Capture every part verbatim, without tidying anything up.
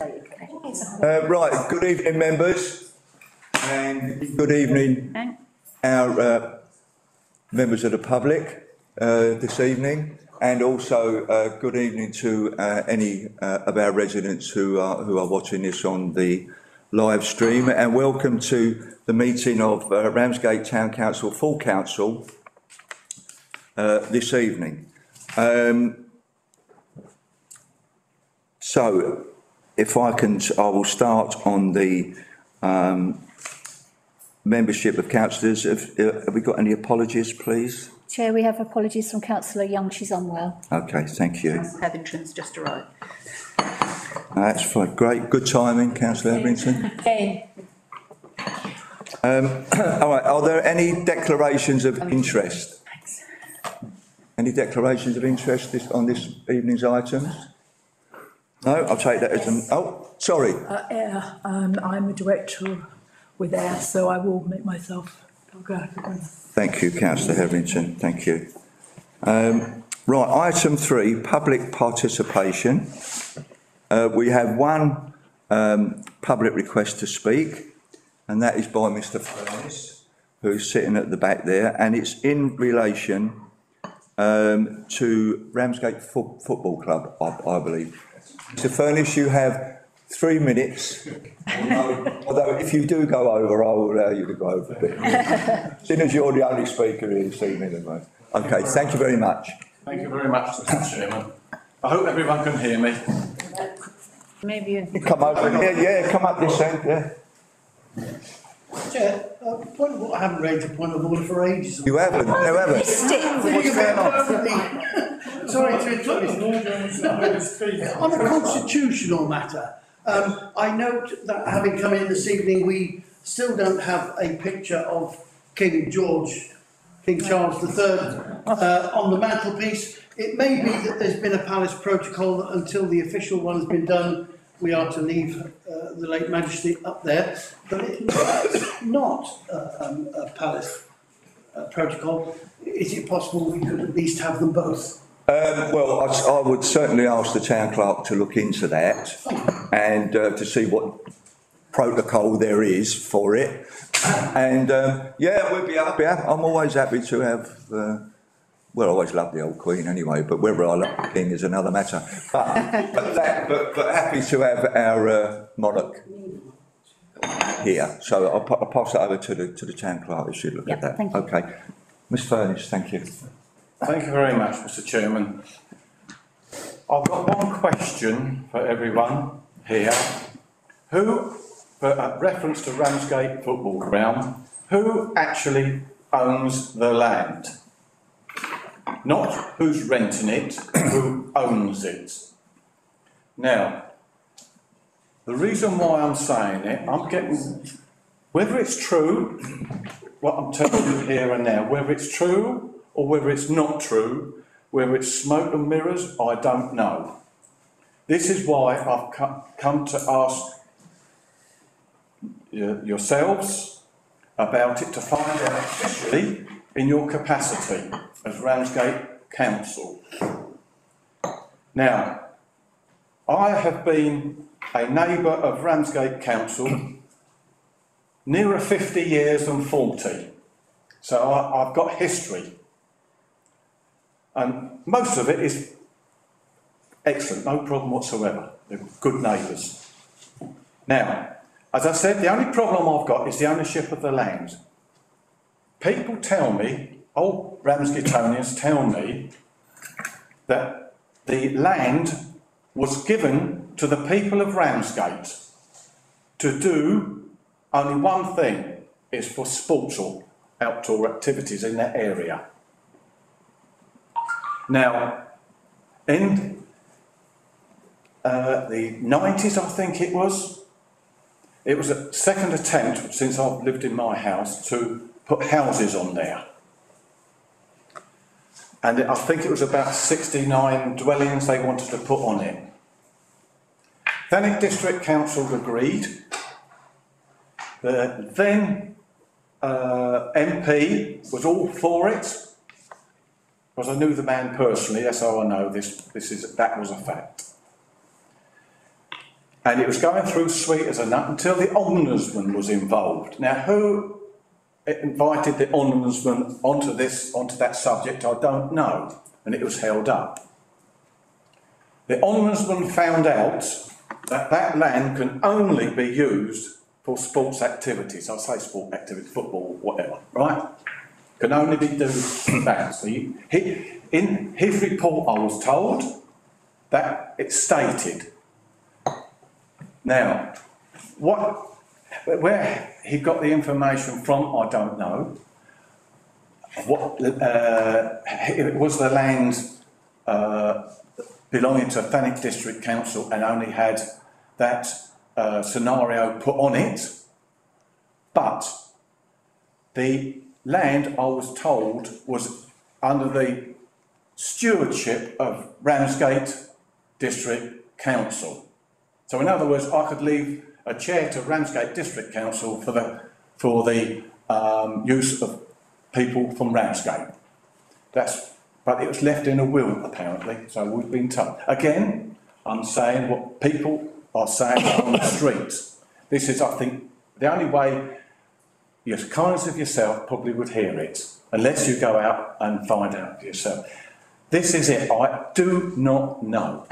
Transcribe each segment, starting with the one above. Uh, right, good evening members, and good evening our uh, members of the public uh, this evening, and also uh, good evening to uh, any uh, of our residents who are, who are watching this on the live stream, and welcome to the meeting of uh, Ramsgate Town Council Full Council uh, this evening. Um, so if I can, I will start on the um, membership of councillors. Have, have we got any apologies, please? Chair, we have apologies from Councillor Young. She's unwell. Okay, thank you. Councillor Hevington's just arrived. That's fine. Great, good timing, Councillor Hevington. Okay. Um, all right. Are there any declarations of interest? Thanks. Any declarations of interest this, on this evening's items? No, I'll take that as an. Oh, sorry. Uh, yeah, um, I'm a director with air, so I will make myself. Thank you, Councillor Hevington. Thank you. Um, right, item three, public participation. Uh, we have one um, public request to speak, and that is by Mr Furness, who is sitting at the back there, and it's in relation um, to Ramsgate Fo Football Club, I, I believe. Mr Furness, you have three minutes, although, although if you do go over, I will allow you to go over a bit. Seeing as you're the only speaker here this evening, anyway. Okay, thank you very much. Thank you very much, Mister Chairman. I hope everyone can hear me. Maybe you come over here, yeah, yeah, come up this end, yeah. Chair, uh, point of, I haven't raised a point of order for ages. You haven't, you haven't. Missed it. What's going on? Sorry to interrupt. On a constitutional matter, Um, I note that having come in this evening, we still don't have a picture of King George, King Charles the third, uh, on the mantelpiece. It may be that there's been a palace protocol that until the official one has been done, we are to leave uh, the late Majesty up there. But it's not uh, um, a palace uh, protocol. Is it possible we could at least have them both? Um, well, I, I would certainly ask the town clerk to look into that and uh, to see what protocol there is for it. And um, yeah, we'd be happy. I'm always happy to have. Uh, well, I always love the old Queen anyway, but whether I love the King is another matter. But but, that, but, but happy to have our uh, monarch here. So I'll, I'll pass that over to the to the town clerk. She should look yep, at that. Thank you. Okay, Miss Furness, thank you. Thank you very much, Mister Chairman. I've got one question for everyone here. Who, uh, reference to Ramsgate Football Ground, who actually owns the land? Not who's renting it, who owns it. Now, the reason why I'm saying it, I'm getting, whether it's true, what I'm telling you here and now, whether it's true, or whether it's not true, whether it's smoke and mirrors, I don't know. This is why I've come to ask yourselves about it to find out officially in your capacity as Ramsgate Council. Now, I have been a neighbour of Ramsgate Council nearer fifty years than forty, so I, I've got history. And most of it is excellent, no problem whatsoever. They're good neighbours. Now, as I said, the only problem I've got is the ownership of the land. People tell me, old Ramsgatonians tell me, that the land was given to the people of Ramsgate to do only one thing, it's for sports or outdoor activities in that area. Now, in uh, the nineties, I think it was, it was a second attempt, since I've lived in my house, to put houses on there. And I think it was about sixty-nine dwellings they wanted to put on it. Thanet District Council agreed. The then uh, M P was all for it. Because I knew the man personally, that's how I know this, this is, that was a fact. And it was going through sweeters and that until the ombudsman was involved. Now, who invited the ombudsman onto this, onto that subject, I don't know. And it was held up. The ombudsman found out that that land can only be used for sports activities. I say sport activity, football, whatever, right? Can only be done that. So he, he, in his report, I was told that it stated. Now, what, where he got the information from, I don't know. What uh, it was the land uh, belonging to Thanet District Council and only had that uh, scenario put on it, but the land, I was told, was under the stewardship of Ramsgate District Council. So in other words, I could leave a chair to Ramsgate District Council for the, for the um, use of people from Ramsgate. That's, but it was left in a will, apparently, so we've been told. Again, I'm saying what people are saying on the streets. This is, I think, the only way your kindness of yourself probably would hear it, unless you go out and find out for yourself. This is it, I do not know.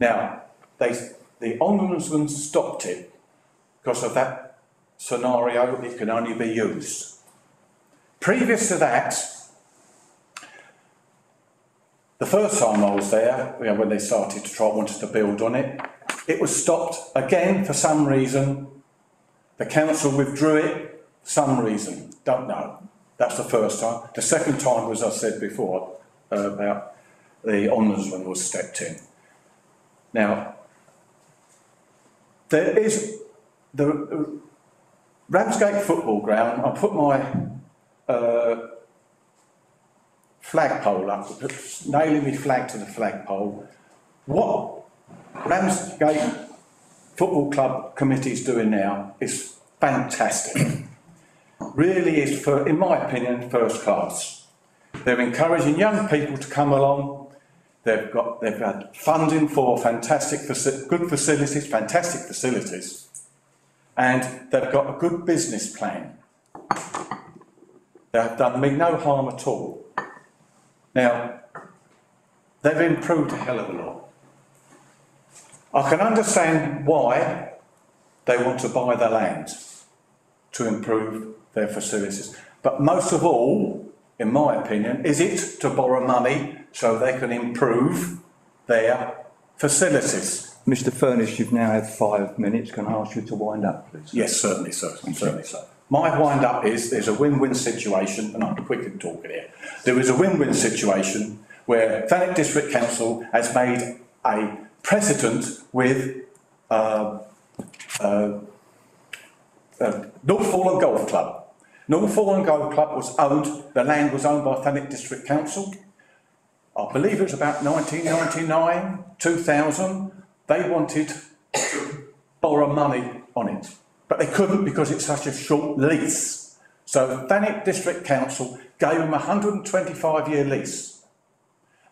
Now, they, the ombudsman stopped it because of that scenario, it can only be used. Previous to that, the first time I was there, you know, when they started to try, wanted to build on it, it was stopped again for some reason. The council withdrew it, some reason, don't know. That's the first time. The second time was, as I said before, uh, about the ombudsman was stepped in. Now, there is the uh, Ramsgate Football Ground. I put my uh, flagpole up, nailing my flag to the flagpole. What Ramsgate Football Club committee's doing now is fantastic. Really is, for, in my opinion, first class. They're encouraging young people to come along. They've got, they've had funding for fantastic, good facilities, fantastic facilities, and they've got a good business plan. They've done me no harm at all. Now, they've improved a hell of a lot. I can understand why they want to buy the land to improve their facilities. But most of all, in my opinion, is it to borrow money so they can improve their facilities. Mister Furness, you've now had five minutes. Can I ask you to wind up, please? Yes, certainly, sir. Certainly, sir. My wind up is there's a win-win situation, and I'm quick in talking here. There is a win-win situation where Thanet District Council has made a precedent with uh, uh, uh, Northforeland Golf Club. Northforeland Golf Club was owned, the land was owned by Thanet District Council. I believe it was about nineteen ninety-nine, two thousand. They wanted to borrow money on it, but they couldn't because it's such a short lease. So Thanet District Council gave them a one hundred twenty-five year lease.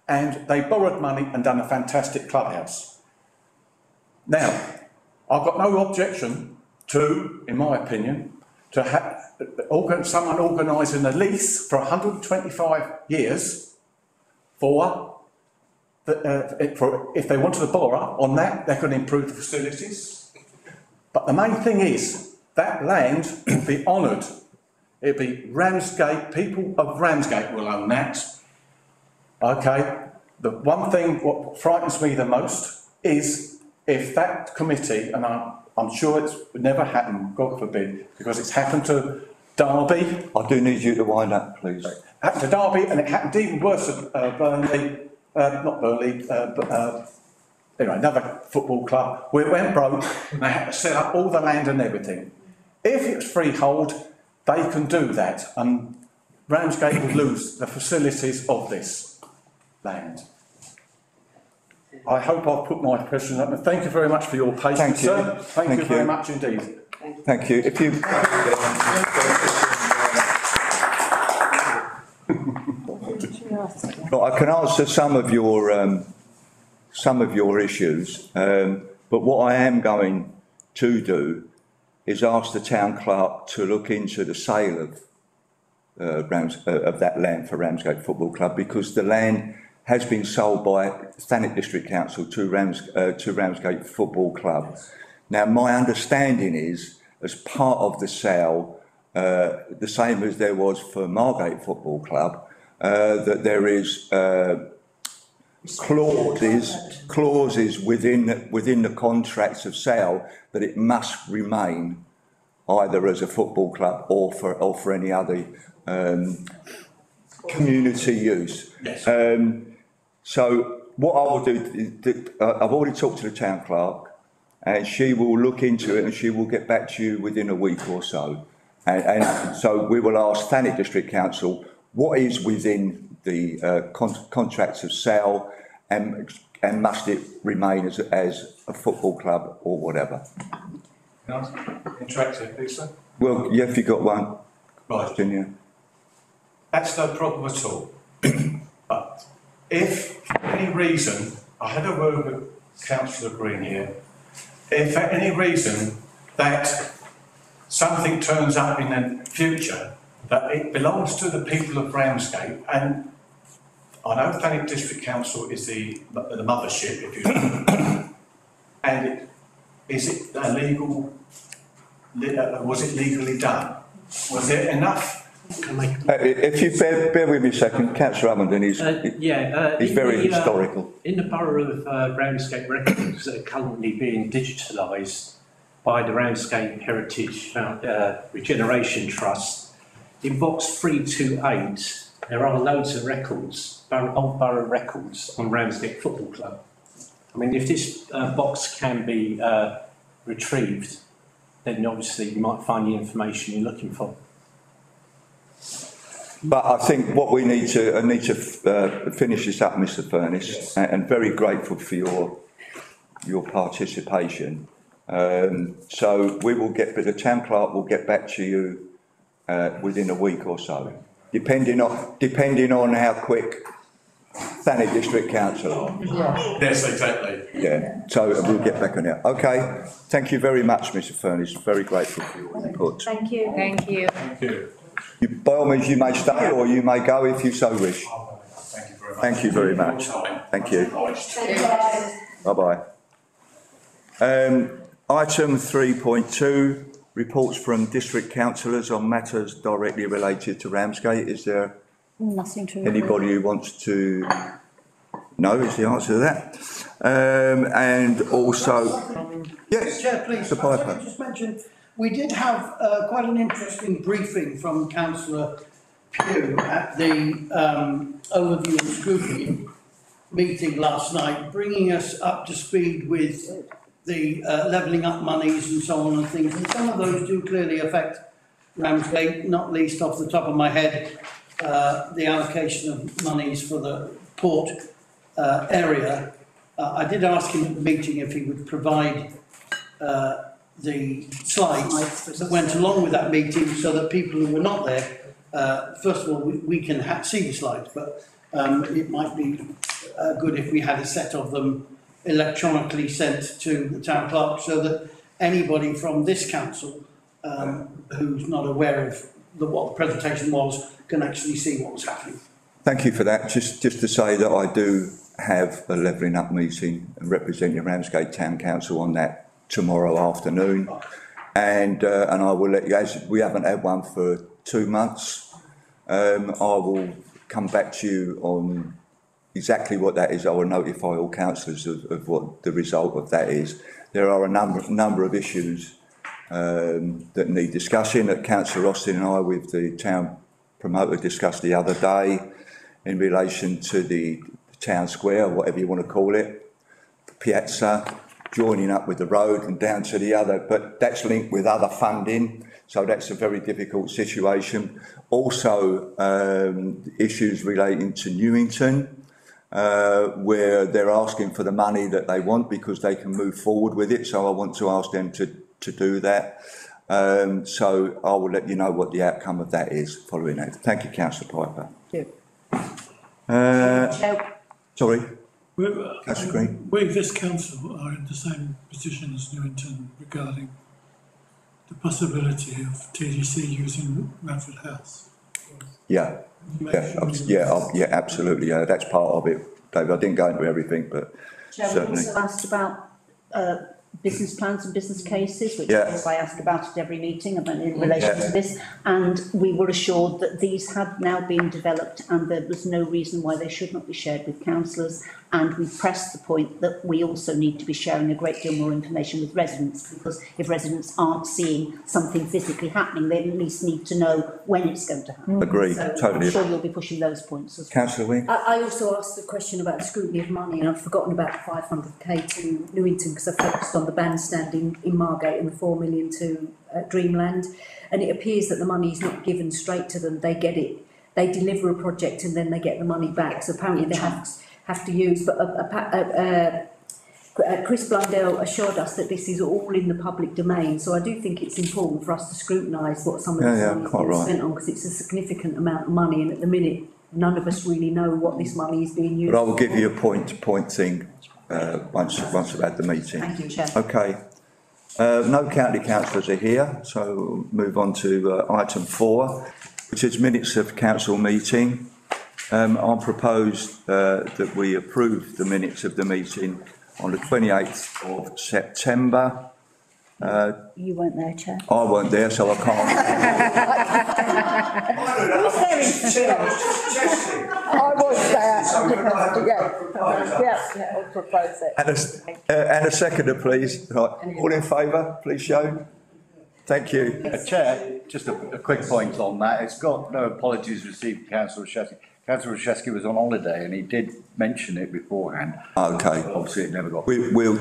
And they borrowed money and done a fantastic clubhouse. Now, I've got no objection to, in my opinion, to have someone organising a lease for one hundred twenty-five years for, the, uh, for if they wanted to borrow on that, they could improve the facilities. But the main thing is that land will be honoured. It'll be Ramsgate, people of Ramsgate will own that. Okay, the one thing what frightens me the most is if that committee, and I'm, I'm sure it's never happened, God forbid, because it's happened to Derby. I do need you to wind up, please. It happened to Derby, and it happened even worse at uh, Burnley, uh, not Burnley, uh, but, uh, anyway, another football club, where it went broke, and they had to set up all the land and everything. If it's freehold, they can do that, and Ramsgate would lose the facilities of this land. I hope I've put my question up. Thank you very much for your patience, Thank you. sir. Thank, Thank you, you very much indeed. Thank you. Thank you. If you well, I can answer some of your um, some of your issues, um, But what I am going to do is ask the town clerk to look into the sale of uh, Rams, uh, of that land for Ramsgate Football Club, because the land has been sold by Thanet District Council to, Rams, uh, to Ramsgate Football Club. Now, my understanding is, as part of the sale, uh, the same as there was for Margate Football Club, uh, that there is uh, clauses clauses within within the contracts of sale that it must remain either as a football club or for or for any other um, community use. Yes. Um, so what I will do, I've already talked to the town clerk, and she will look into it and she will get back to you within a week or so. And, and so we will ask Thanet District Council what is within the uh, con contracts of sale, and, and must it remain as a, as a football club or whatever. Can I ask interactive, please, sir? Well, yeah, if you've got one. Right. Then, yeah. That's no problem at all. But if for any reason, I had a word with Councillor Green here, if for any reason that something turns up in the future that it belongs to the people of Ramsgate, and I know Thanet District Council is the, the mothership, if you know, and it, is it a legal, was it legally done? Was it enough? Uh, if you bear, bear with me a second, Councillor Almondin is uh, yeah, uh, he's very the, historical. Uh, in the borough of uh, Ramsgate, records that are currently being digitalised by the Ramsgate Heritage uh, Regeneration Trust, in box three two eight, there are loads of records, old borough records on Ramsgate Football Club. I mean, if this uh, box can be uh, retrieved, then obviously you might find the information you're looking for. But I think what we need to, I need to uh, finish this up, Mr Furness, yes. and, and very grateful for your, your participation. Um, so we will get, but the town clerk will get back to you uh, within a week or so, depending on, depending on how quick Thanet District Council are. Yes, exactly. Yeah, so we'll get back on it. Okay, thank you very much, Mr Furness, very grateful for your input. Thank you. Thank you. Thank you. You, by all means, you may stay or you may go if you so wish. Thank you very much. Thank you. Bye-bye. Um, item three point two, reports from district councillors on matters directly related to Ramsgate. Is there nothing to anybody who wants to know is the answer to that? Um, and also... Yes, Chair, please. Mister Piper. Just mentioned, we did have uh, quite an interesting briefing from Councillor Pugh at the um, Overview and Scrutiny meeting last night, bringing us up to speed with the uh, levelling up monies and so on and things. And some of those do clearly affect Ramsgate, not least off the top of my head, uh, the allocation of monies for the port uh, area. Uh, I did ask him at the meeting if he would provide uh, the slides that went along with that meeting, so that people who were not there, uh, first of all, we, we can ha see the slides, but um, it might be uh, good if we had a set of them electronically sent to the town clerk, so that anybody from this council um, who's not aware of the, what the presentation was, can actually see what was happening. Thank you for that. Just, just to say that I do have a levelling up meeting and representing Ramsgate Town Council on that tomorrow afternoon, and uh, and I will let you guys, we haven't had one for two months. um, I will come back to you on exactly what that is. I will notify all councillors of, of what the result of that is. There are a number number of issues um, that need discussing, that Councillor Austin and I with the town promoter discussed the other day in relation to the town square, whatever you want to call it, the piazza, joining up with the road and down to the other, but that's linked with other funding, so that's a very difficult situation. Also, um, issues relating to Newington, uh, where they're asking for the money that they want because they can move forward with it, so I want to ask them to, to do that. Um, so I will let you know what the outcome of that is following that. Thank you, Councillor Piper. Thank you. Uh, Sorry? Councillor Green. We, this council, are in the same position as Newington regarding the possibility of T D C using Radford House. Yeah, yeah, yeah, yeah, absolutely. Yeah, that's part of it, David. I didn't go into everything, but Chair, certainly. We also asked about uh, business plans and business cases, which yeah. I asked about at every meeting, and in relation yeah. to this, and we were assured that these had now been developed, and there was no reason why they should not be shared with councillors. And we pressed the point that we also need to be sharing a great deal more information with residents, because if residents aren't seeing something physically happening, they at least need to know when it's going to happen. Agreed, so totally. I'm sure you'll be pushing those points as well. Councillor Wing. I, I also asked the question about scrutiny of money, and I've forgotten about the five hundred K to Newington because I focused on the bandstand in, in Margate and the four million to uh, Dreamland, and it appears that the money is not given straight to them. They get it, they deliver a project and then they get the money back, so apparently they have have to use, but a, a, a, a, a Chris Blundell assured us that this is all in the public domain, so I do think it's important for us to scrutinise what some of this yeah, yeah, money is right. spent on, because it's a significant amount of money, and at the minute none of us really know what this money is being used for. But I will give you a point point thing uh, once once I've had the meeting. Thank you, Chair. Okay. Uh, no county councillors are here, so move on to uh, item four, which is minutes of council meeting. Um, I propose uh, that we approve the minutes of the meeting on the twenty-eighth of September. Uh, you weren't there, Chair. I weren't there, so I can't. I was there in Chair. I was there. So we're not having to propose it. Yeah, yeah, I'll propose it. And a, uh, and a seconder, please. Right. All in favour, please show. Thank you. Uh, Chair, just a, a quick point on that. It's got no apologies received, Councillor Shetty. Councillor Rezeki was on holiday and he did mention it beforehand. Okay. Obviously it never got... We, we'll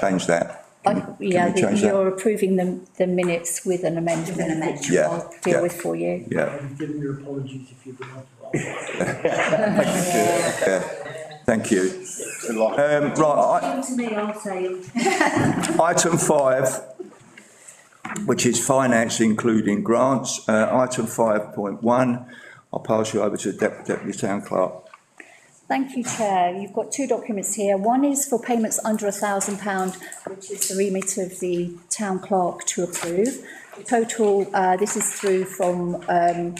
change that. Can, I, yeah, can we change the, that? You're approving the, the minutes with an amendment, an amendment. which yeah. I'll deal yeah. with for you. Yeah. I'm giving you apologies if you've been out of yeah. Thank you. Um, right. I, to me, I'll say. Item five, which is finance including grants. Uh, item five point one. I'll pass you over to Dep Deputy Town Clerk. Thank you, Chair. You've got two documents here. One is for payments under one thousand pounds, which is the remit of the Town Clerk to approve. The total, uh, this is through from um,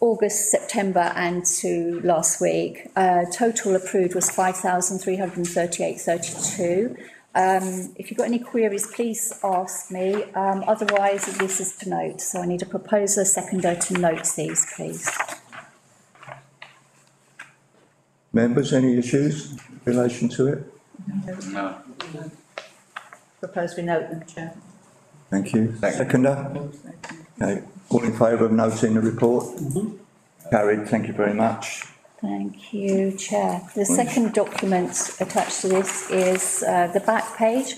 August, September and to last week. Uh, total approved was five thousand three hundred thirty-eight pounds thirty-two. Um, if you've got any queries, please ask me. Um, otherwise, this is to note. So I need a proposer, seconder to note these, please. Members, any issues in relation to it? No. No. Propose we note them, Chair. Thank you. Seconder? Okay. All in favour of noting the report? Mm-hmm. Carried. Thank you very much. Thank you, Chair. The second document attached to this is uh, the back page.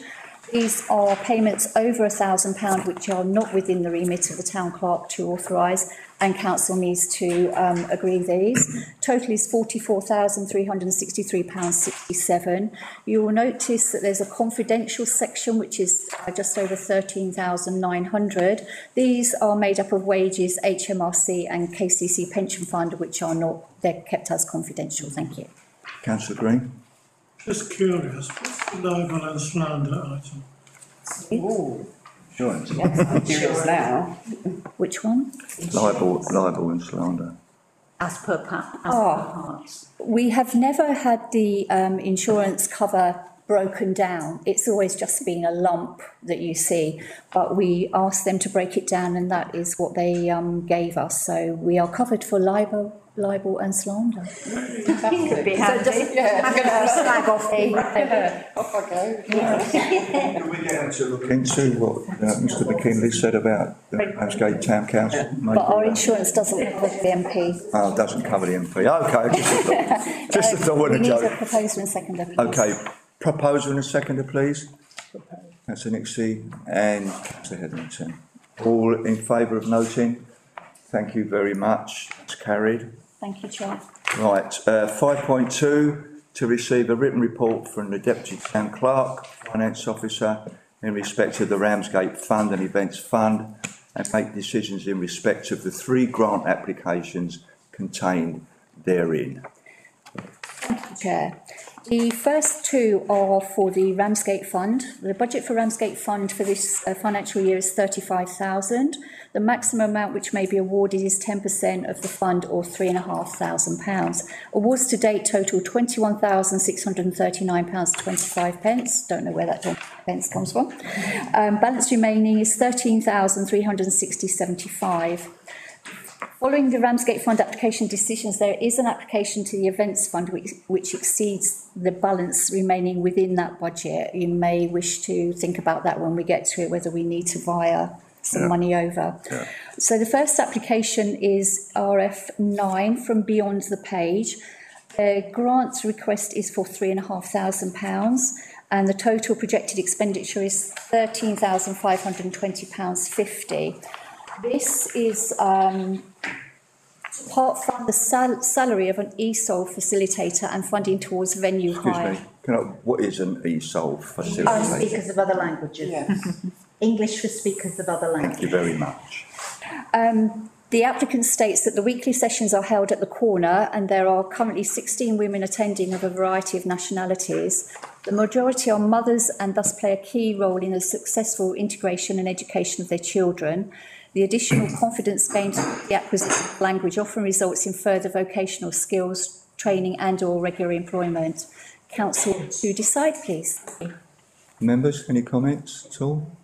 These are payments over one thousand pounds which are not within the remit of the Town Clerk to authorise, and Council needs to um, agree these. Total is forty-four thousand three hundred sixty-three pounds sixty-seven. You will notice that there's a confidential section which is just over thirteen thousand nine hundred. These are made up of wages, H M R C and K C C pension fund, which are not, they're kept as confidential. Thank you. Councillor Green. Just curious, what's the libel and slander item? Oh, insurance. Yes, I'm curious now. Which one? Libel, libel and slander. As per part. Oh, we have never had the um, insurance cover broken down. It's always just been a lump that you see, but we asked them to break it down, and that is what they um, gave us. So we are covered for libel. libel and slander. That could be handy. So just, yeah, I'm going to slag off me. Off I go. Can we get to look into what uh, Mr McKinley said about the Ramsgate Town Council? Maybe. But our insurance doesn't cover the M P. Oh, it doesn't cover the M P. Okay. Just as I want to joke. We need a proposer and seconder, please. Okay. Proposer and a seconder, please. Councillor Nixon and Councillor Hevington. All in favour of noting? Thank you very much. That's carried. Thank you, Chair. Right, uh, five point two, to receive a written report from the Deputy Town Clerk, Finance Officer, in respect of the Ramsgate Fund and Events Fund, and make decisions in respect of the three grant applications contained therein. Thank you, Chair. The first two are for the Ramsgate Fund. The budget for Ramsgate Fund for this uh, financial year is thirty-five thousand pounds. The maximum amount which may be awarded is ten percent of the fund, or three thousand five hundred pounds. Awards to date total twenty-one thousand six hundred thirty-nine pounds twenty-five. Don't know where that pence comes from. Um, balance remaining is thirteen thousand three hundred sixty pounds seventy-five. Following the Ramsgate Fund application decisions, there is an application to the Events Fund which, which exceeds the balance remaining within that budget. You may wish to think about that when we get to it, whether we need to wire some yeah. money over. Yeah. So the first application is R F nine from Beyond the Page. The grant request is for three thousand five hundred pounds and the total projected expenditure is thirteen thousand five hundred twenty pounds fifty. This is um, apart from the sal salary of an E S O L facilitator and funding towards venue Excuse hire. Me, can I, what is an E S O L facilitator? Oh, speakers of other languages. Yes. English for speakers of other languages. Thank you very much. Um, the applicant states that the weekly sessions are held at The Corner and there are currently sixteen women attending of a variety of nationalities. The majority are mothers and thus play a key role in the successful integration and education of their children. The additional confidence gained from the acquisition of language often results in further vocational skills, training and or regular employment. Council to decide, please. Members, any comments at all?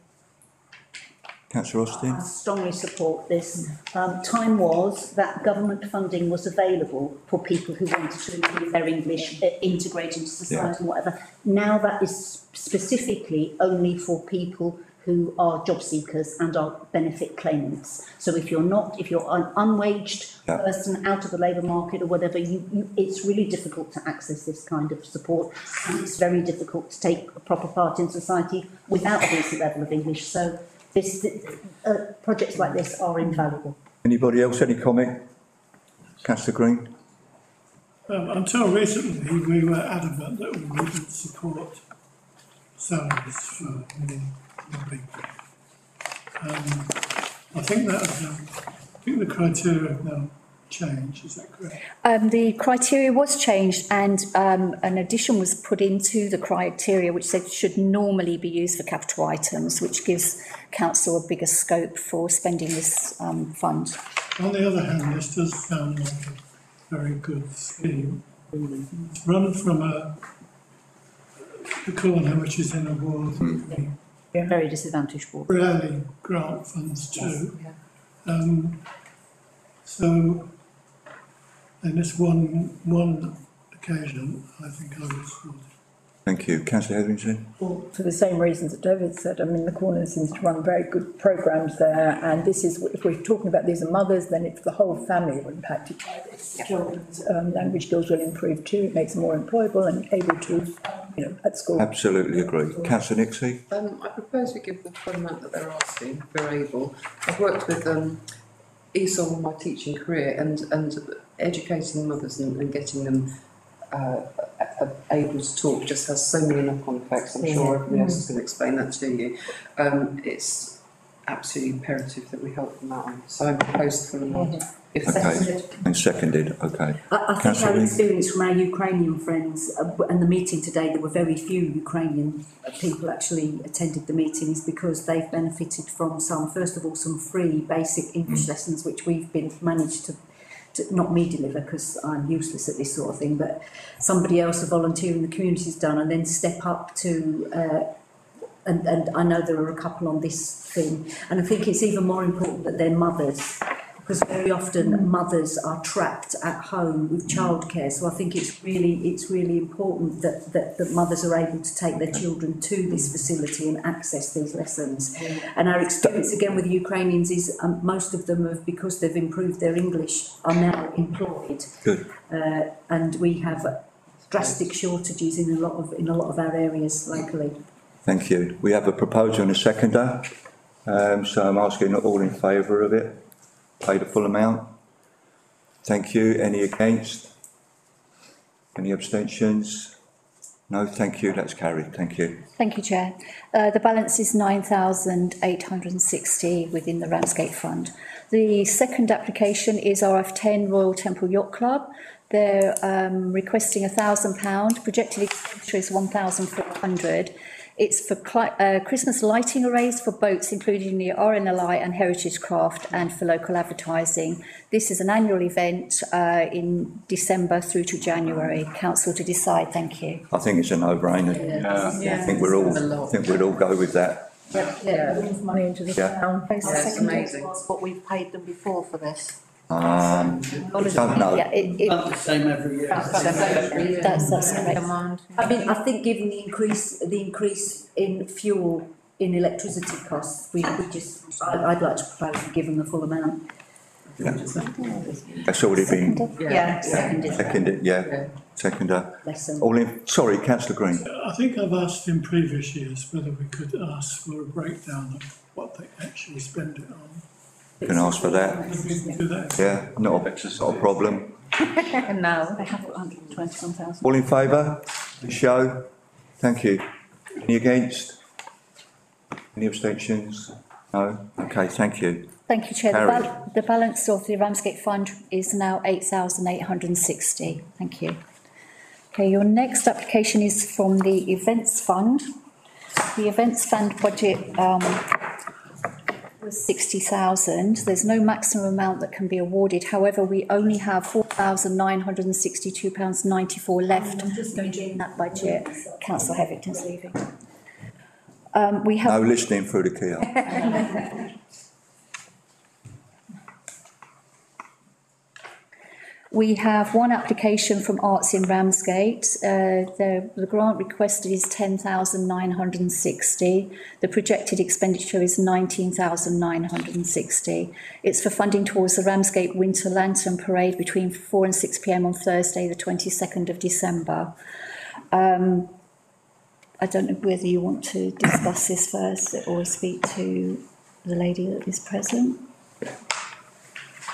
Councillor Austin? I strongly support this. Um, time was that government funding was available for people who wanted to improve their English, uh, integrate into society yeah. and whatever. Now that is specifically only for people who are job seekers and are benefit claimants. So if you're not, if you're an unwaged yeah. person out of the labour market or whatever, you, you, it's really difficult to access this kind of support. And it's very difficult to take a proper part in society without a decent level of English. So this, uh, projects like this are invaluable. Anybody else, any comment? Councillor Green? Um, until recently, we were adamant that we wouldn't support salaries for women. Um, I think that um, I think the criteria have now changed, is that correct? Um, the criteria was changed and um, an addition was put into the criteria which said should normally be used for capital items, which gives council a bigger scope for spending this um, fund. On the other hand, this does sound like a very good scheme. It's run from a, the Corner, which is in a war mm. very disadvantaged for rarely grant funds too. Yes, yeah. um, so on this one one occasion I think I would support it. Thank you. Councillor Hevington? Well, for the same reasons that David said, I mean The Corner seems to run very good programmes there, and this is, if we're talking about these are mothers, then it's the whole family who are impacted by this. Children's um, language skills will improve too, it makes them more employable and able to, you know, at school. Absolutely agree. Councillor Nixon? Um, I propose we give them the amount that they're asking, if we're able. I've worked with um, E S O L in my teaching career, and, and educating mothers and, and getting them Uh, able to talk just has so many knock-on effects. I'm yeah. sure everybody else is going to explain that to you. Um, it's absolutely imperative that we help them out. So I propose for them. Okay, if seconded. And seconded. Okay. I, I think our experience from our Ukrainian friends uh, and the meeting today, there were very few Ukrainian people actually attended the meeting, is because they've benefited from some, first of all, some free basic English mm. lessons which we've been managed to. Not me deliver, because I'm useless at this sort of thing, but somebody else, a volunteer in the community, has done, and then step up to uh, and, and I know there are a couple on this thing, and I think it's even more important that they're mothers, because very often mothers are trapped at home with childcare. So I think it's really it's really important that, that, that mothers are able to take their children to this facility and access these lessons. And our experience again with the Ukrainians is um, most of them have, because they've improved their English, are now employed. Good. Uh, and we have drastic shortages in a lot of in a lot of our areas locally. Thank you. We have a proposal and a seconder, um, so I'm asking all in favour of it. Pay the full amount. Thank you. Any against? Any abstentions? No, thank you. That's carried. Thank you. Thank you, Chair. Uh, the balance is nine thousand eight hundred sixty within the Ramsgate Fund. The second application is R F ten Royal Temple Yacht Club. They're um, requesting one thousand pounds, projected expenditure is one thousand four hundred pounds. It's for uh, Christmas lighting arrays for boats, including the R N L I and Heritage Craft, and for local advertising. This is an annual event uh, in December through to January. Council to decide. Thank you. I think it's a no-brainer. Yeah. Yeah. I think we're all. I think we'd all go with that. Yeah, yeah. It brings money into the yeah. town. Yeah, that's amazing. What we've paid them before for this. Um, I don't know. Yeah, it, it, that's the same every year. That's, that's, that's correct. I mean, I think given the increase, the increase in fuel, in electricity costs, we, we just, I, I'd like to propose give them the full amount. Yeah. That's already been. Yeah. Yeah. Seconded. Seconded. Yeah. yeah. Seconder. All in. Sorry, Councillor Green. I think I've asked in previous years whether we could ask for a breakdown of what they actually spend it on. You can ask for that. Yeah, not a, not a problem. No, they have one hundred twenty-one thousand. All in favour? The show? Thank you. Any against? Any abstentions? No? Okay, thank you. Thank you, Chair. The, ba the balance of the Ramsgate Fund is now eight thousand eight hundred and sixty. Thank you. Okay, your next application is from the Events Fund. The Events Fund budget um, sixty thousand. There's no maximum amount that can be awarded. However, we only have four thousand nine hundred and sixty-two pounds ninety-four left in that budget. Councillor Hevington's leaving. Um, we have no listening through the key. We have one application from Arts in Ramsgate. Uh, the, the grant requested is ten thousand nine hundred and sixty. The projected expenditure is nineteen thousand nine hundred and sixty. It's for funding towards the Ramsgate Winter Lantern Parade between four and six p m on Thursday, the twenty-second of December. Um, I don't know whether you want to discuss this first or speak to the lady that is present.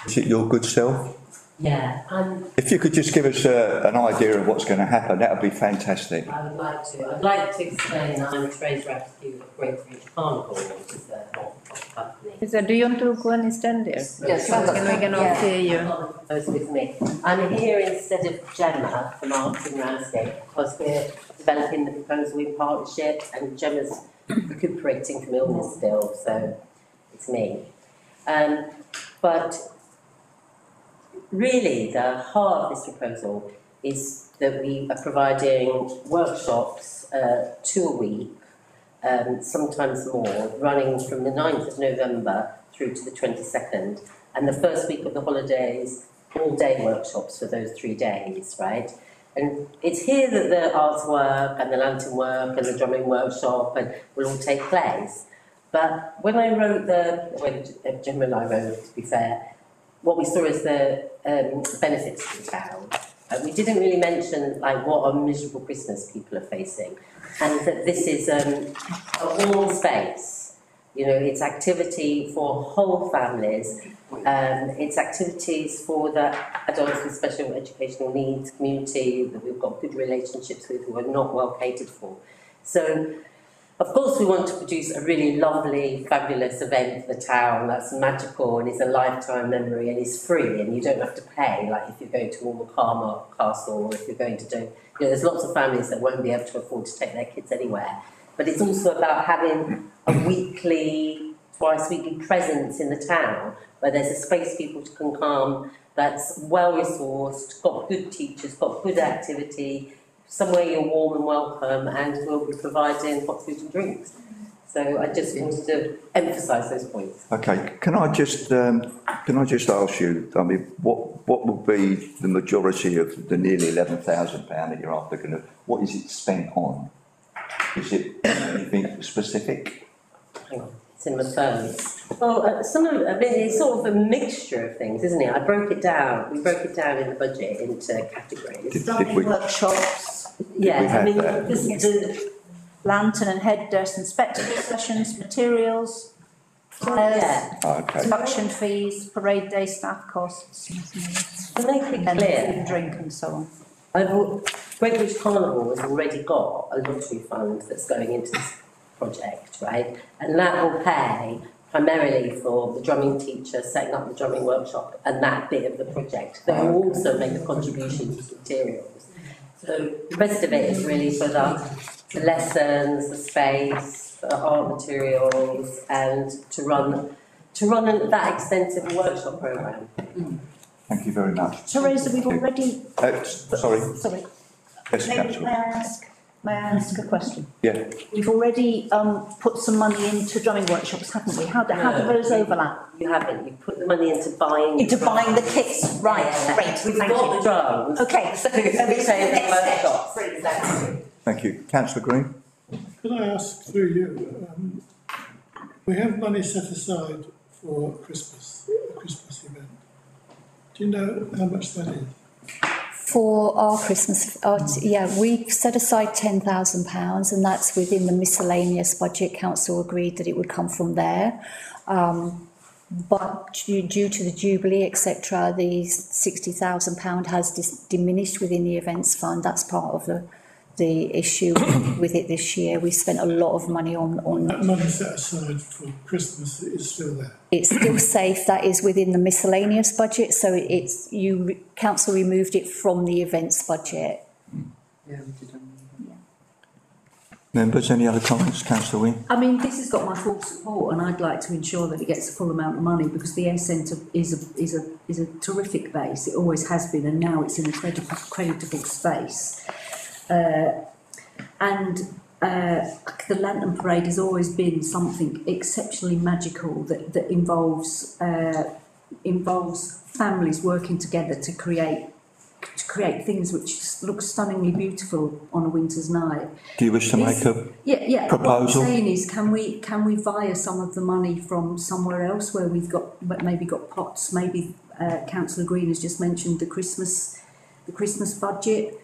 Is it your good self? Yeah. Um, if you could just give us uh, an idea of what's going to happen, that would be fantastic. I would like to. I'd like to explain that I'm a trade rescue at Great Carnival, which is their whole company. So do you want to go and stand there? Yes, yes. Can we cannot yeah. hear you. With me. I'm here instead of Gemma from Arts in Ramsgate because we're developing the proposal in partnership and Gemma's recuperating from illness still, so it's me. Um, but really, the heart of this proposal is that we are providing workshops uh, two a week, um, sometimes more, running from the ninth of November through to the twenty-second, and the first week of the holidays, all-day workshops for those three days, right? And it's here that the arts work and the lantern work and the drumming workshop and will all take place. But when I wrote the, when Jim and I wrote, to be fair, what we saw is the um, benefits to the town. Uh, we didn't really mention like what a miserable Christmas people are facing, and that this is um, a warm space. You know, it's activity for whole families. Um, it's activities for the adults with special educational needs community that we've got good relationships with, who are not well catered for. So, of course, we want to produce a really lovely, fabulous event for the town that's magical and is a lifetime memory and is free and you don't have to pay, like if you're going to Warwick Castle or if you're going to do... You know, there's lots of families that won't be able to afford to take their kids anywhere. But it's also about having a weekly, twice-weekly presence in the town where there's a space people can come that's well-resourced, got good teachers, got good activity, somewhere you're warm and welcome, and we'll be providing hot food and drinks. So I just wanted to emphasise those points. Okay, can I just um, can I just ask you? I mean, what what will be the majority of the nearly eleven thousand pound that you're after? Going to what is it spent on? Is it anything specific? Hang on, it's in my phone. Well, uh, some of I mean, it's sort of a mixture of things, isn't it? I broke it down. We broke it down in the budget into categories. Did, did we... Workshops. Yeah, I mean, this is the lantern and headdress and spectacle sessions, materials, flyers, yeah. production okay. fees, parade day staff costs, to make it and clear, food and drink and so on. Greenwich Carnival has already got a lottery fund that's going into this project, right? And that will pay primarily for the drumming teacher, setting up the drumming workshop and that bit of the project. They will also make a contribution to materials. So the rest of it is really for the, the lessons, the space, the art materials, and to run to run an, that extensive workshop programme. Mm. Thank you very much. Teresa, we've already... Uh, sorry. Sorry. Yes, may, may, I ask, may I ask a question? Yeah. We've already um, put some money into drumming workshops, haven't we? How do, no, how do those overlap? You haven't. You put the money into buying... Into the buying drums. The kits. Right, yeah. Great. We've got the drums. Okay. So we workshops. Exactly. Thank you. Councillor Green. Could I ask through you, um, we have money set aside for Christmas, a Christmas event. Do you know how much that is? For our Christmas, our, yeah, we've set aside ten thousand pounds, and that's within the miscellaneous budget. Council agreed that it would come from there. Um, but due, due to the Jubilee, et cetera, the sixty thousand pounds has dis diminished within the events fund. That's part of the, the issue with it this year. We spent a lot of money on... on that money set aside for Christmas is still there. It's still safe. That is within the miscellaneous budget, so it's you. Council removed it from the events budget. Yeah, we did. Yeah. Members, any other comments? Councillor Wing? I mean, this has got my full support, and I'd like to ensure that it gets the full amount of money, because the Air Centre is a, is a, is a terrific base. It always has been, and now it's in a credible, credible space. Uh, and uh, the Lantern Parade has always been something exceptionally magical that, that involves uh, involves families working together to create to create things which look stunningly beautiful on a winter's night. Do you wish to is, make a yeah, yeah, proposal? What I'm saying is, can we can we via some of the money from somewhere else where we've got maybe got pots? Maybe uh, Councillor Green has just mentioned the Christmas the Christmas budget.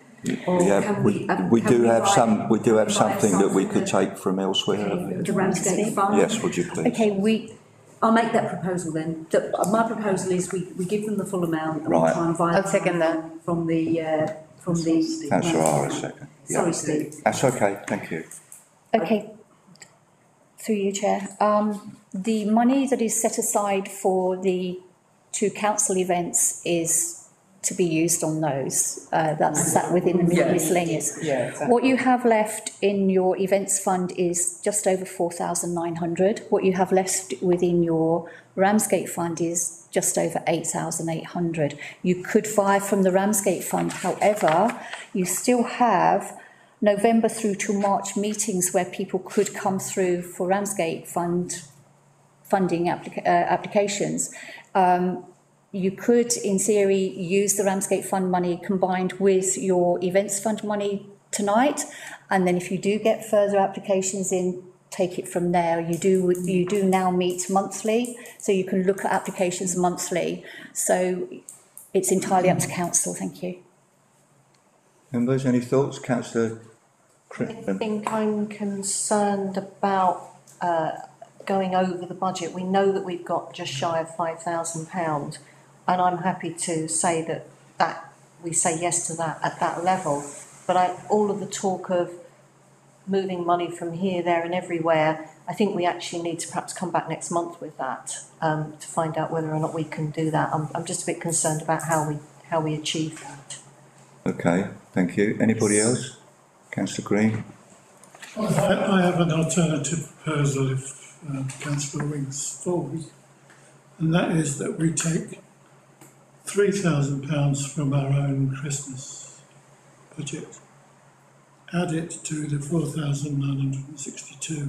Or yeah, can we, we, um, we can do we have some. We do have something, something that we could take from elsewhere. Okay, the Ramsgate Fund. Yes, would you please? Okay, we. I'll make that proposal then. The, my proposal is we, we give them the full amount. And right. We'll try and I'll second that from the uh, from the. Councillor Ara, second. Yeah. Sorry, Steve. That's okay. Thank you. Okay. Through you, Chair. Um, the money that is set aside for the two council events is to be used on those. Uh, that's that within the yeah. miscellaneous. Yeah, exactly. What you have left in your events fund is just over four thousand nine hundred. What you have left within your Ramsgate fund is just over eight thousand eight hundred. You could buy from the Ramsgate fund. However, you still have November through to March meetings where people could come through for Ramsgate fund funding applica uh, applications. Um, You could, in theory, use the Ramsgate Fund money combined with your events fund money tonight, and then if you do get further applications in, take it from there. You do, you do now meet monthly, so you can look at applications monthly. So it's entirely up to council. Thank you. Members, any thoughts? Councillor Crittenden? I think I'm concerned about... Uh, going over the budget. We know that we've got just shy of five thousand pounds, and I'm happy to say that, that we say yes to that at that level, but I, all of the talk of moving money from here, there and everywhere, I think we actually need to perhaps come back next month with that um, to find out whether or not we can do that. I'm, I'm just a bit concerned about how we, how we achieve that. Okay, thank you. Anybody else? Councillor Green? I, I have an alternative proposal if Uh, Councillor Wing's forward, and that is that we take three thousand pounds from our own Christmas budget, add it to the four thousand nine hundred and sixty-two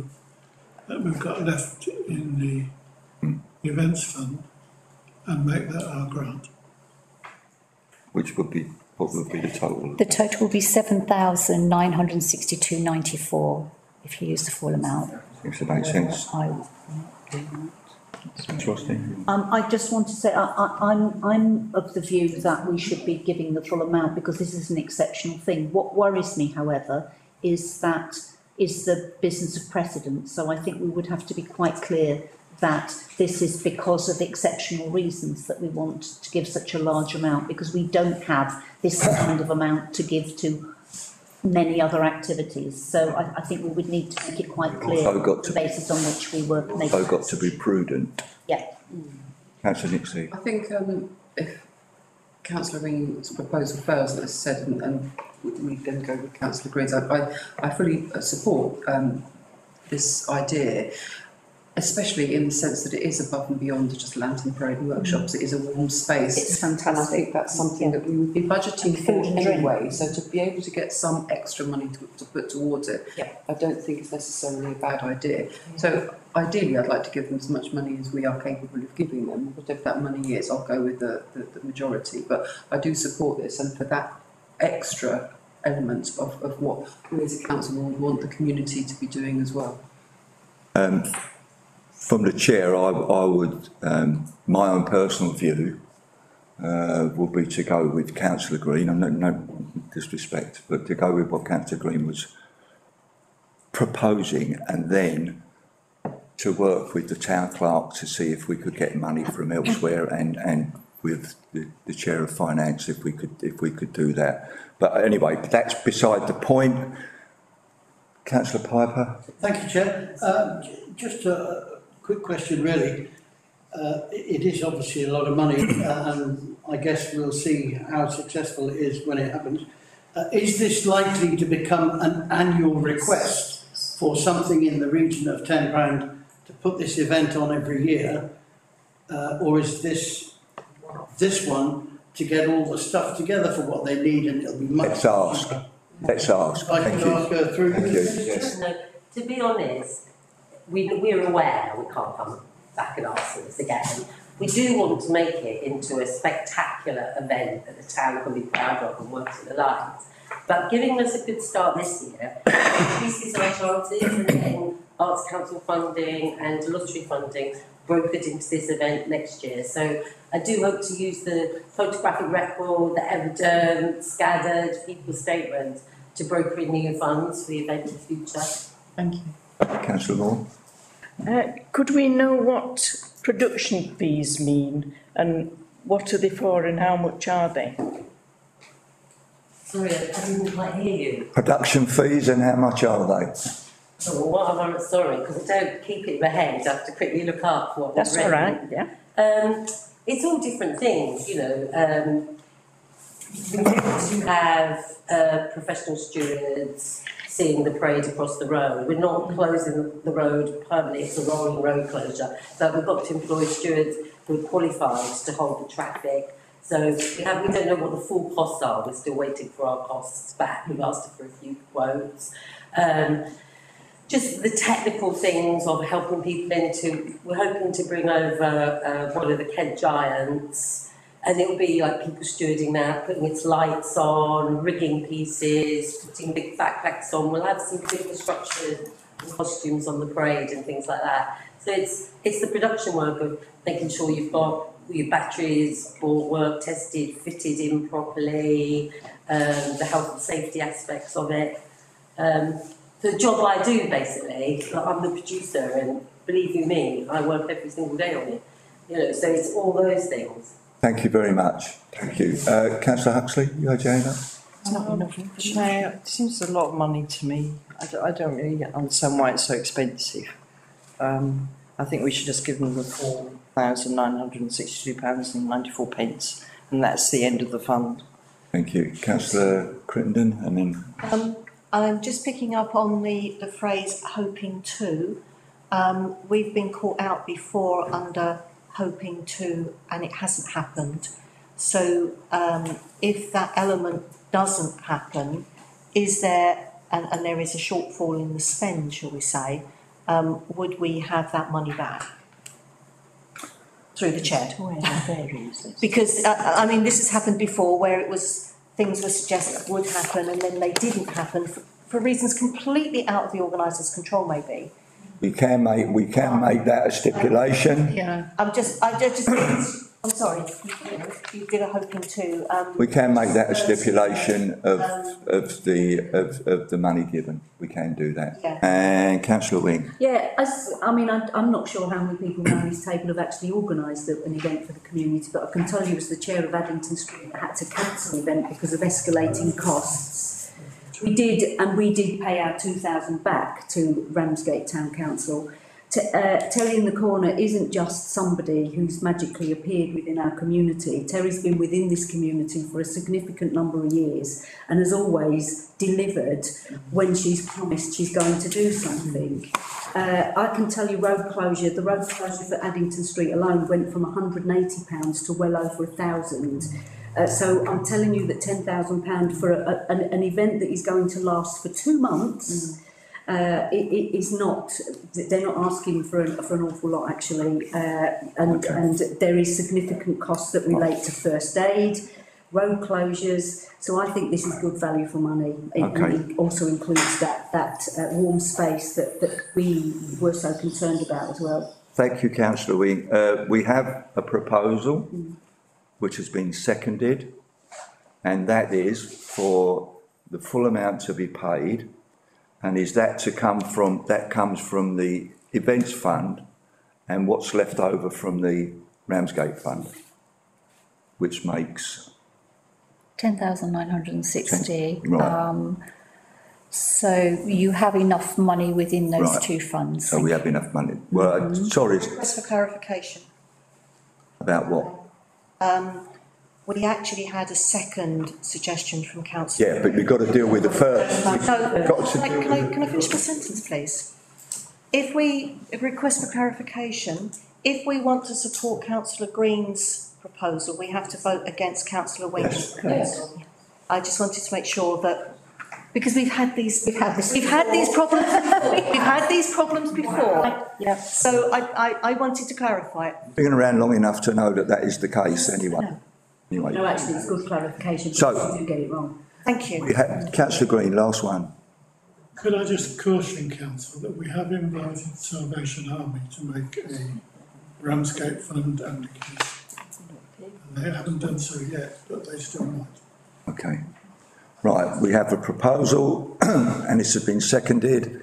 that we've got left in the events fund, and make that our grant. Which would be, what would be the total? The total will be seven thousand nine hundred and sixty-two ninety-four if you use the full amount. If it makes sense. Um, I just want to say I, I, I'm I'm of the view that we should be giving the full amount, because this is an exceptional thing. What worries me, however, is that is the business of precedent. So I think we would have to be quite clear that this is because of exceptional reasons that we want to give such a large amount, because we don't have this kind of amount to give to many other activities. So I, I think we would need to make it quite clear got the to basis on which we were making. I've got to be prudent. Yeah. Mm. Councillor Nixon. I think um, if Councillor Wing's proposal fails, as I said, and, and we then go with Councillor Green's, I, I, I fully support um, this idea, especially in the sense that it is above and beyond just lantern parade workshops. It is a warm space. It's fantastic. And I think that's something yeah. that we would be budgeting for anyway. So to be able to get some extra money to, to put towards it, yeah. I don't think it's necessarily a bad idea. Yeah. So ideally, I'd like to give them as much money as we are capable of giving them. Whatever that money is, I'll go with the, the, the majority. But I do support this, and for that extra element of, of what we as a council would want the community to be doing as well. Um, From the chair, I, I would, um, my own personal view uh, would be to go with Councillor Green. I'm no, no disrespect, but to go with what Councillor Green was proposing, and then to work with the town clerk to see if we could get money from elsewhere, and and with the, the chair of finance if we could if we could do that. But anyway, that's beside the point. Councillor Piper. Thank you, Chair. Uh, just a. Quick question, really. Uh, it is obviously a lot of money, and I guess we'll see how successful it is when it happens. Uh, is this likely to become an annual request for something in the region of ten grand to put this event on every year, uh, or is this this one to get all the stuff together for what they need, and it'll be much? Let's ask. Let's ask. I Thank can you. ask her through. Thank you. Yes. No, to be honest. We, we're aware we can't come back and ask this again. We do want to make it into a spectacular event that the town can be proud of and works in the lines. But giving us a good start this year, increases our chances and getting Arts Council funding and lottery funding brokered into this event next year. So I do hope to use the photographic record, the evidence gathered, people's statements to broker in new funds for the event in the future. Thank you. Councillor Moore. Uh, could we know what production fees mean, and what are they for, and how much are they? Sorry, I didn't quite hear you. Production fees and how much are they? Oh, what am I? Sorry, because I don't keep it in my head. I have to quickly look up what. That's all right. Yeah. Um, it's all different things, you know. Um, we have uh, professional stewards seeing the parade across the road. We're not closing the road permanently, it's a rolling road closure. So we've got to employ stewards who are qualified to hold the traffic. So we, have, we don't know what the full costs are. We're still waiting for our costs back. We've asked for a few quotes. Um, just the technical things of helping people into, we're hoping to bring over uh, one of the Kent Giants. And it'll be like people stewarding that, putting its lights on, rigging pieces, putting big backpacks on. We'll have some big structures and costumes on the parade and things like that. So it's it's the production work of making sure you've got your batteries, ball work tested, fitted in properly, um, the health and safety aspects of it. Um, the job I do, basically, like I'm the producer, and believe you me, I work every single day on it. You know, so it's all those things. Thank you very much. Thank you. Uh, Councillor Huxley, you okay with that? It's not enough. No, it seems a lot of money to me. I don't, I don't really understand why it's so expensive. Um, I think we should just give them the four thousand nine hundred and sixty-two pounds and ninety-four pence, and that's the end of the fund. Thank you. Councillor Crittenden, and then... Um, I'm just picking up on the, the phrase hoping to. Um, we've been caught out before under... hoping to, and it hasn't happened. So um, if that element doesn't happen, is there, and, and there is a shortfall in the spend, shall we say, um, would we have that money back? Through the chair. Because, uh, I mean, this has happened before where it was, things were suggested would happen and then they didn't happen for, for reasons completely out of the organiser's control, maybe. We can make we can make that a stipulation. Yeah, I'm just I just I'm sorry. You did a hoping to. Um, we can make that a stipulation of um, of the of, of the money given. We can do that. Yeah. And Councillor Wing. Yeah, I, I mean I, I'm not sure how many people around this table have actually organised an event for the community, but I can tell you as the chair of Addington Street that had to cancel an event because of escalating costs. We did, and we did pay our two thousand back to Ramsgate Town Council. To, uh, Terry in the Corner isn't just somebody who's magically appeared within our community. Terry's been within this community for a significant number of years and has always delivered when she's promised she's going to do something. Uh, I can tell you road closure, the road closure for Addington Street alone went from one hundred and eighty pounds to well over one thousand pounds. Uh, so I'm telling you that ten thousand pounds for a, a, an, an event that is going to last for two months mm. Uh, it, it is not, they're not asking for an, for an awful lot actually, uh, and, okay. and there is significant costs that relate to first aid, road closures, so I think this is good value for money. It, okay. And it also includes that, that uh, warm space that, that we were so concerned about as well. Thank you, Councillor Wing. Uh, we have a proposal mm. which has been seconded, and that is for the full amount to be paid. And is that to come from, that comes from the events fund and what's left over from the Ramsgate fund, which makes? ten thousand nine hundred and sixty. Right. Um, so you have enough money within those right. two funds. So we have enough money. Well, mm -hmm. sorry. Request for clarification. About what? Um, We actually had a second suggestion from Council. Yeah, but we've got to deal with the first. No, can, I, can, I, can I finish my sentence, please? If we if request for clarification, if we want to support Councillor Green's proposal, we have to vote against Councillor Wink's proposal. Yes. I just wanted to make sure that, because we've had these, we've had this, we've had these problems before. We've had these problems before. I, yeah. So I, I, I wanted to clarify it. Been around long enough to know that that is the case, anyway. No. Anyway. No, actually, it's good clarification, so, because you do get it wrong. Thank you. Councillor Green, last one. Could I just caution Council that we have invited Salvation Army to make a Ramsgate fund and a case. They haven't done so yet, but they still might. Okay. Right, we have a proposal, and this has been seconded uh,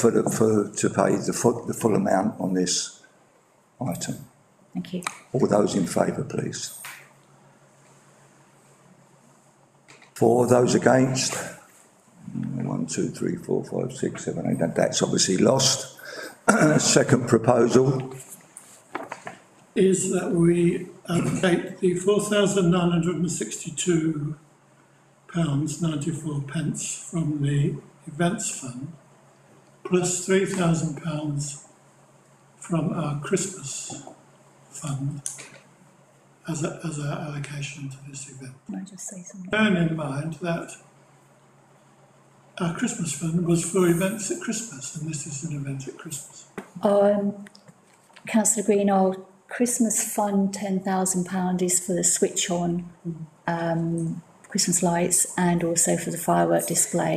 for, the, for to pay the full, the full amount on this item. Thank you. All those in favour, please. For those against, one, two, three, four, five, six, seven, eight, that's obviously lost. Second proposal is that we allocate the four thousand nine hundred and sixty-two pounds ninety-four from the events fund plus three thousand pounds from our Christmas fund as a, as an allocation to this event. Can I just say something? Bearing in mind that our Christmas fund was for events at Christmas, and this is an event at Christmas. Um, Councillor Green, our Christmas fund ten thousand pounds is for the switch on um, Christmas lights and also for the firework display.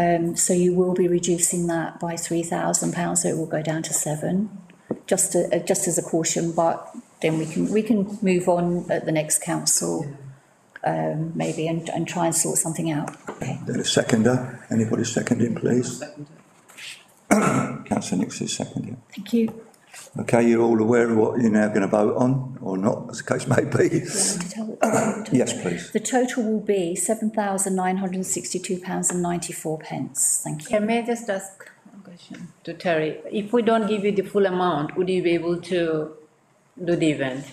Um, so you will be reducing that by three thousand pounds, so it will go down to seven, just, to, uh, just as a caution, but then we can we can move on at the next council, um, maybe, and, and try and sort something out. Okay. A seconder, anybody seconding, please? Councillor Nixon is seconding. Thank you. Okay, you're all aware of what you're now going to vote on, or not, as the case may be. Yes, please. The total will be seven thousand nine hundred and sixty-two pounds and ninety-four pence. Thank you. Yeah, may I just ask a question to Terry? If we don't give you the full amount, would you be able to do the event?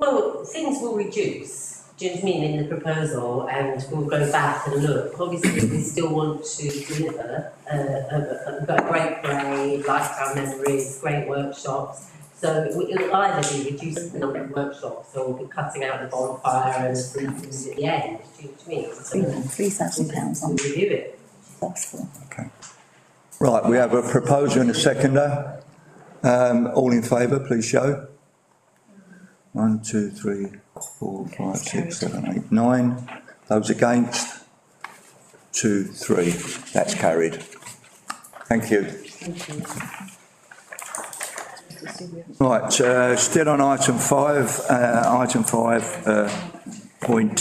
Well, things will reduce, do you know what I mean, in the proposal, and we'll go back and look. Obviously, we still want to deliver uh, a, a, a great play, lifestyle memories, great workshops. So it will either be reducing the number of workshops, or we'll be cutting out the bonfire and things at the end, do you know what I mean? So three thousand pounds on review it. Okay. Right, we have a proposer and a seconder. Um, all in favour, please show. One, two, three, four, five, six, seven, eight, nine. Those against? Two, three. That's carried. Thank you. Thank you. Right, uh, still on item five, uh, item five, uh, point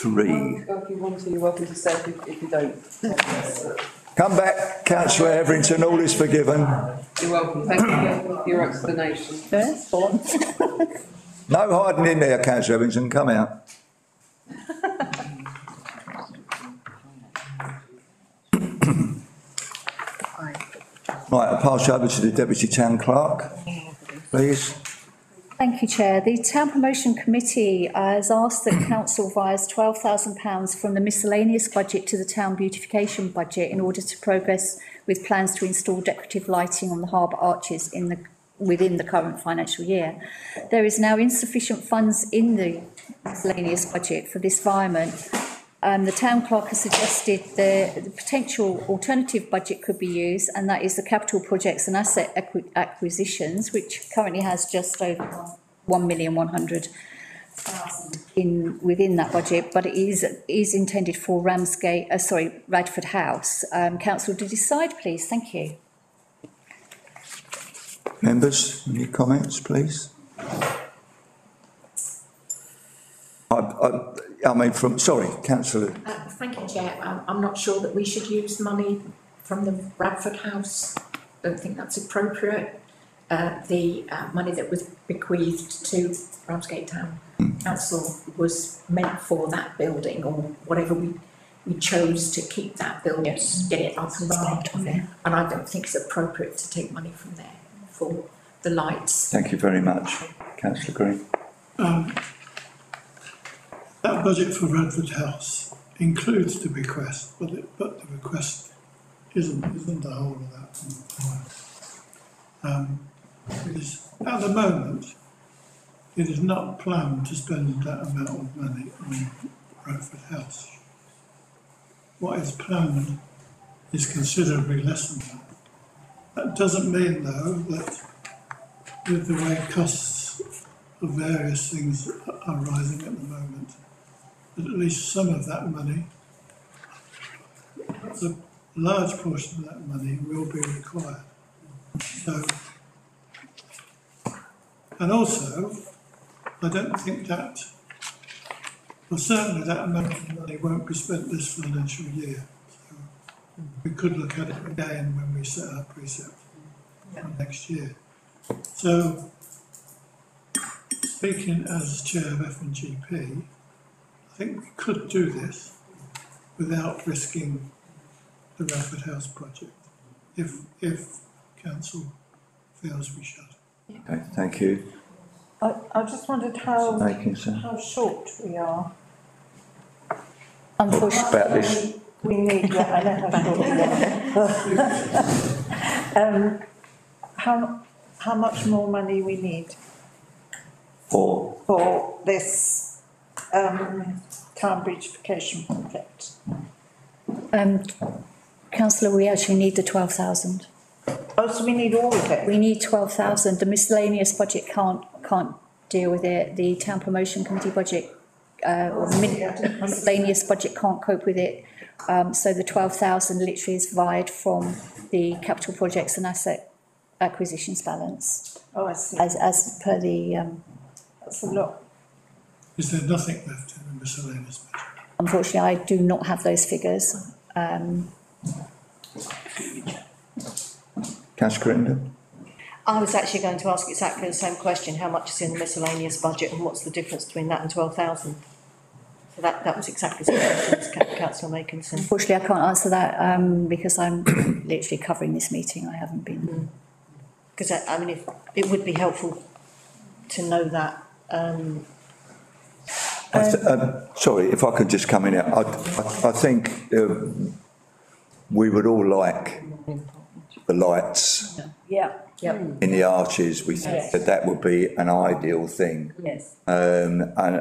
three. If you want to, you're welcome to say if you, if you don't. Come back, Councillor Hevington, all is forgiven. You're welcome, thank you again for your explanation. Yes. No hiding in there, Councillor Hevington, come out. Right, I'll pass you over to the Deputy Town Clerk, please. Thank you, Chair. The Town Promotion Committee uh, has asked that Council rise twelve thousand pounds from the miscellaneous budget to the Town Beautification budget in order to progress with plans to install decorative lighting on the harbour arches in the, within the current financial year. There is now insufficient funds in the miscellaneous budget for this requirement. Um, the Town Clerk has suggested the, the potential alternative budget could be used, and that is the capital projects and asset acqu acquisitions, which currently has just over one million one hundred thousand in within that budget, but it is is intended for Ramsgate, uh, sorry, Radford House. Um, Council, to decide, please. Thank you. Members, any comments, please? I. I I mean, from, sorry, Councillor. Uh, thank you, Chair. I'm, I'm not sure that we should use money from the Radford House. I don't think that's appropriate. Uh, the uh, money that was bequeathed to Ramsgate Town mm. Council was meant for that building, or whatever we we chose to keep that building, yes. Get it up and running. And I don't think it's appropriate to take money from there for the lights. Thank you very much, Councillor Green. Um, That budget for Radford House includes the bequest, but, it, but the bequest isn't, isn't the whole of that. Um, it is, at the moment, it is not planned to spend that amount of money on Radford House. What is planned is considerably less than that. That doesn't mean, though, that with the way costs of various things are rising at the moment, but at least some of that money, a large portion of that money, will be required. So, and also, I don't think that, well, certainly that amount of money won't be spent this financial year. So we could look at it again when we set our precept yeah. for next year. So, speaking as Chair of F and G P, I think we could do this without risking the Radford House project, if, if Council feels we should. Okay, thank you. I, I just wondered how, how short we are. Unfortunately, about this. we need, yeah, I know how short we are. um, how, how much more money we need for, for this Um, town beautification project. Um, Councillor, we actually need the twelve thousand. Oh, so we need all of it? We need twelve thousand. The miscellaneous budget can't can't deal with it. The Town Promotion Committee budget uh, or miscellaneous budget can't cope with it. Um, so the twelve thousand literally is divided from the capital projects and asset acquisitions balance. Oh, I see. As, as per the... Um, That's a lot. Is there nothing left in the miscellaneous budget? Unfortunately, I do not have those figures. Um, Councillor Crittenden? I was actually going to ask exactly the same question, how much is in the miscellaneous budget and what's the difference between that and twelve thousand? So that, that was exactly the same question, Councillor Makinson. Unfortunately, I can't answer that um, because I'm literally covering this meeting. I haven't been... Because, mm. I, I mean, if, it would be helpful to know that... Um, I th um, sorry, if I could just come in here. I, I, I think uh, we would all like the lights yeah. Yeah. in the arches. We think yes. that that would be an ideal thing. Yes. Um, and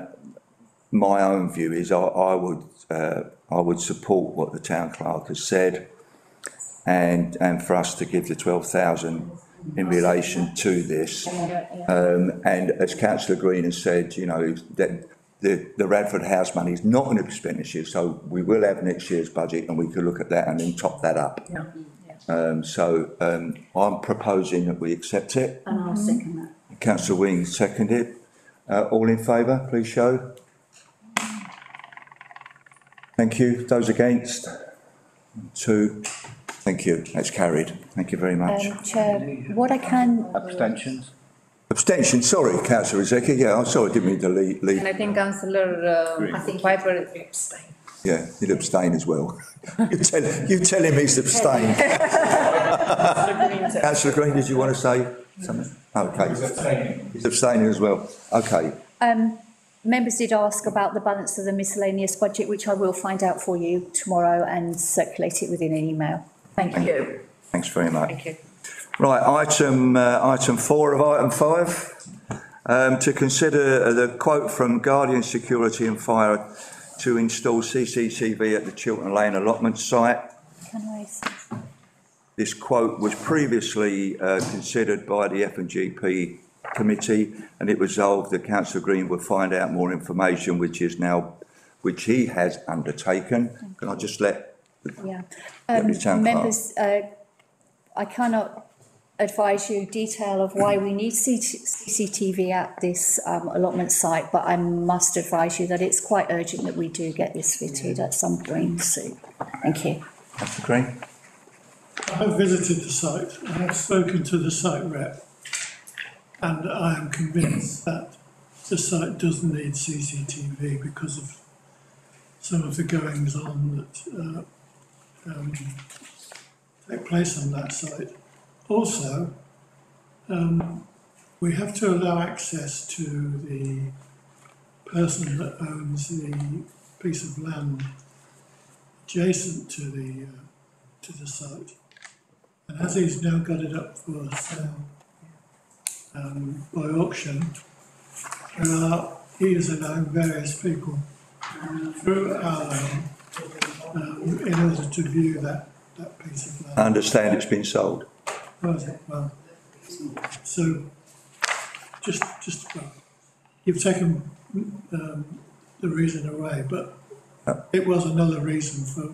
my own view is I, I would uh, I would support what the Town Clerk has said, and and for us to give the twelve thousand in relation to this. Um, and as Councillor Green has said, you know that. The, the Radford House money is not going to be spent this year, so we will have next year's budget and we can look at that and then top that up. Yeah. Yeah. Um, so um, I'm proposing that we accept it. And I'll second that. Councillor Wing seconded. Uh, all in favour, please show. Thank you. Those against? Two. Thank you. That's carried. Thank you very much. Um, Chair, what I can... Abstentions? Abstention, sorry, Councillor Rezeki. Yeah, I'm sorry, I didn't mean to leave. leave. And I think Councillor um, Piper abstained. Yeah, he'd abstain as well. You tell, you tell him he's abstained. Councillor Green, did you want to say something? Okay. He's abstaining. He's abstaining as well. Okay. Um, members did ask about the balance of the miscellaneous budget, which I will find out for you tomorrow and circulate it within an email. Thank, Thank you. you. Thanks very much. Thank you. Right, item, uh, item four of item five. Um, to consider the quote from Guardian Security and Fire to install C C T V at the Chiltern Lane allotment site. Can I see? This quote was previously uh, considered by the F and G P committee, and it resolved that Councillor Green would find out more information, which is now, which he has undertaken. Can I just let? Yeah. Um, let members, uh, I cannot advise you detail of why we need C C T V at this um, allotment site, but I must advise you that it's quite urgent that we do get this fitted at some point soon. Thank you. Councillor Green. I have visited the site, I have spoken to the site rep, and I am convinced that the site does need C C T V because of some of the goings on that uh, um, take place on that site. Also, um, we have to allow access to the person that owns the piece of land adjacent to the uh, to the site, and as he's now got it up for sale um, by auction, there are, he is allowing various people through our land um, in order to view that, that piece of land. I understand it's been sold. Well, so just just well, you've taken um, the reason away, but no. It was another reason for,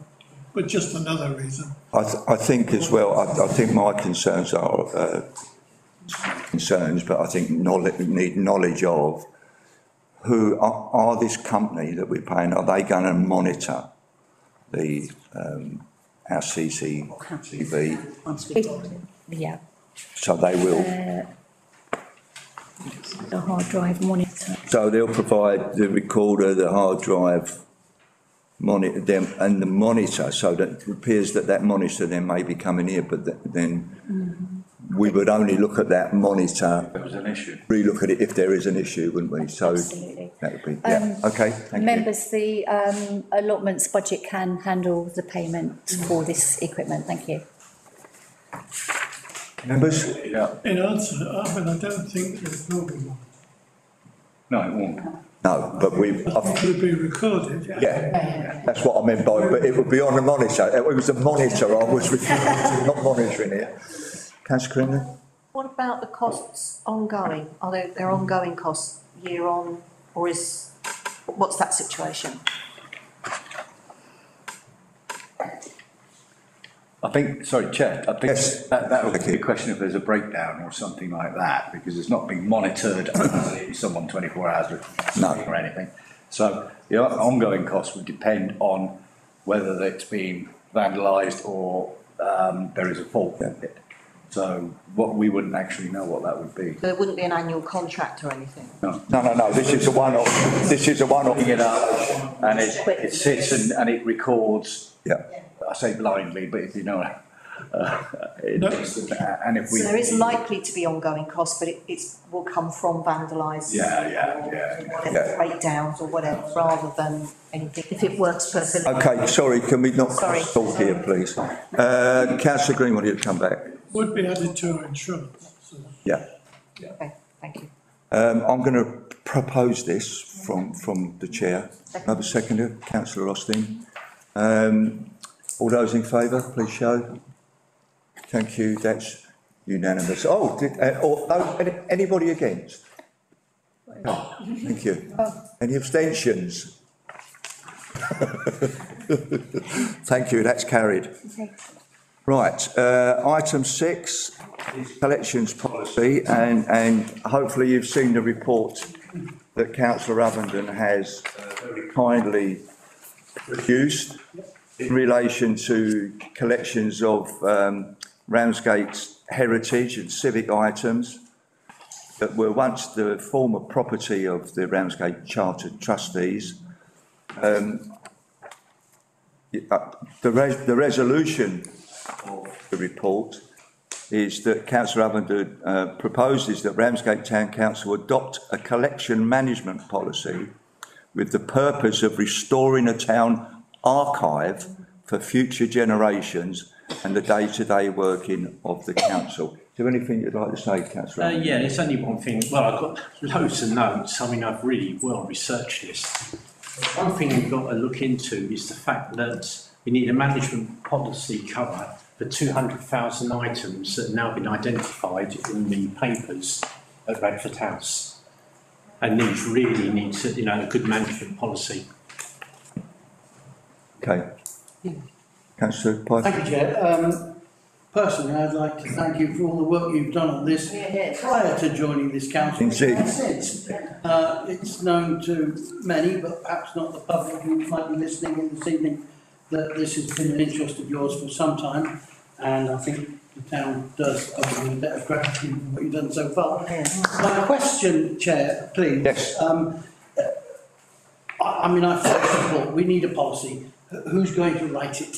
but just another reason. I, th I think as well. I, I think my concerns are uh, concerns, but I think knowledge, need knowledge of who are, are this company that we're paying. Are they going to monitor the um, our C C T V? Yeah. So they will. Uh, the hard drive monitor. So they'll provide the recorder, the hard drive, monitor them, and the monitor. So that it appears that that monitor then may be coming here, but th then mm-hmm. we would only look at that monitor. If there was an issue. Re-look at it if there is an issue, wouldn't we? So absolutely. That would be. Yeah. Um, okay. Thank members, you. the um, allotments budget can handle the payment mm-hmm. for this equipment. Thank you. Members? Yeah. In answer, I mean, I don't think there's will be one. No, it won't. No, but we... It would be recorded. Yeah. Yeah. Yeah, that's what I meant by, but it would be on the monitor. It was the monitor I was referring to, not monitoring it. Councillor Crittenden? What about the costs ongoing? Are there, there ongoing costs year on, or is... What's that situation? I think, sorry, Chair, I think yes. that, that would be a question if there's a breakdown or something like that, because it's not being monitored someone twenty-four hours with no. or anything. So the ongoing costs would depend on whether it's been vandalised or um, there is a fault with yeah. it. So what we wouldn't actually know what that would be. So there wouldn't be an annual contract or anything? No, no, no, no. This is a one-off. This is a one-off. It up and it, it sits and, and it records. Yeah. I say blindly, but if you know, uh, it, no. and if we so there is likely to be ongoing costs, but it it's, will come from vandalised, yeah, yeah, yeah, yeah. breakdowns or whatever, rather than anything. If it works perfectly. Okay, sorry, can we not talk here, please? Uh, Councillor Green wanted to come back. Would be added to our insurance. So. Yeah. yeah. Okay, thank you. Um, I'm going to propose this from from the chair. Second. Another seconder, Councillor Austin. Um, All those in favour, please show. Thank you, that's unanimous. Oh, did, uh, or, oh anybody against? Oh, thank you. Oh. Any abstentions? Thank you, that's carried. Right, uh, item six, collections policy, and, and hopefully you've seen the report that Councillor Almondin has very kindly produced. In relation to collections of um, Ramsgate's heritage and civic items that were once the former property of the Ramsgate Chartered Trustees, um, the, res the resolution of the report is that Councillor Almondin uh, proposes that Ramsgate Town Council adopt a collection management policy with the purpose of restoring a town archive for future generations and the day-to-day -day working of the council. Is there anything you'd like to say, Councillor? Uh, yeah, there's only one thing. Well, I've got loads of notes. I mean, I've really well researched this. One thing we've got to look into is the fact that we need a management policy cover for two hundred thousand items that have now been identified in the papers at Radford House. And these really need to, you know, a good management policy. Okay. Yeah. Councillor Piper. Thank you, Chair. Um, personally, I'd like to thank you for all the work you've done on this prior to joining this council. Uh, it's known to many, but perhaps not the public who might be listening in this evening, that this has been an interest of yours for some time, and I think the town does owe you a bit of gratitude for what you've done so far. My question, Chair, please. Yes. Um, I, I mean, I thought we need a policy. Who's going to write it?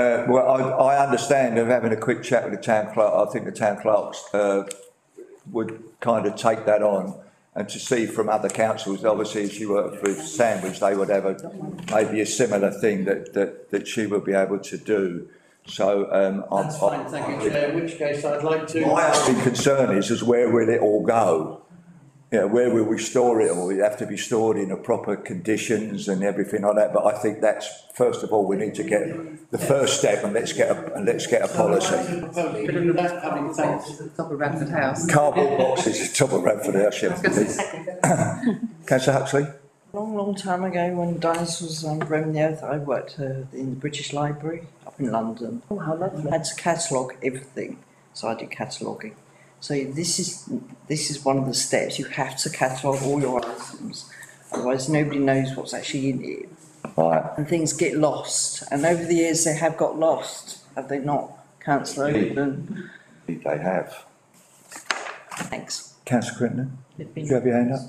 Uh, well, I, I understand of having a quick chat with the town clerk. I think the town clerks uh, would kind of take that on. And to see from other councils, obviously, if she worked with Sandwich, they would have a, maybe a similar thing that, that, that she would be able to do. So, um, that's I'm, fine, I'm, thank I'm, you, Chair. In which case, I'd like to. My only concern is, is where will it all go? Yeah, where will we store it all? It have to be stored in a proper conditions and everything like that. But I think that's first of all we need to get the first step, and let's get a and let's get a policy. Top of Radford House. Cardboard boxes at top of Radford House. Councillor Huxley. A long, long time ago, when dinosaurs um, roamed the earth, I worked uh, in the British Library up in London. Oh, how lovely! I had to catalogue everything, so I did cataloguing. So this is this is one of the steps. You have to catalogue all your items, otherwise nobody knows what's actually in it. Right. And things get lost. And over the years they have got lost, have they not, Councillor Overton? They have. Thanks. Councillor Crittenden, do you have your hand up?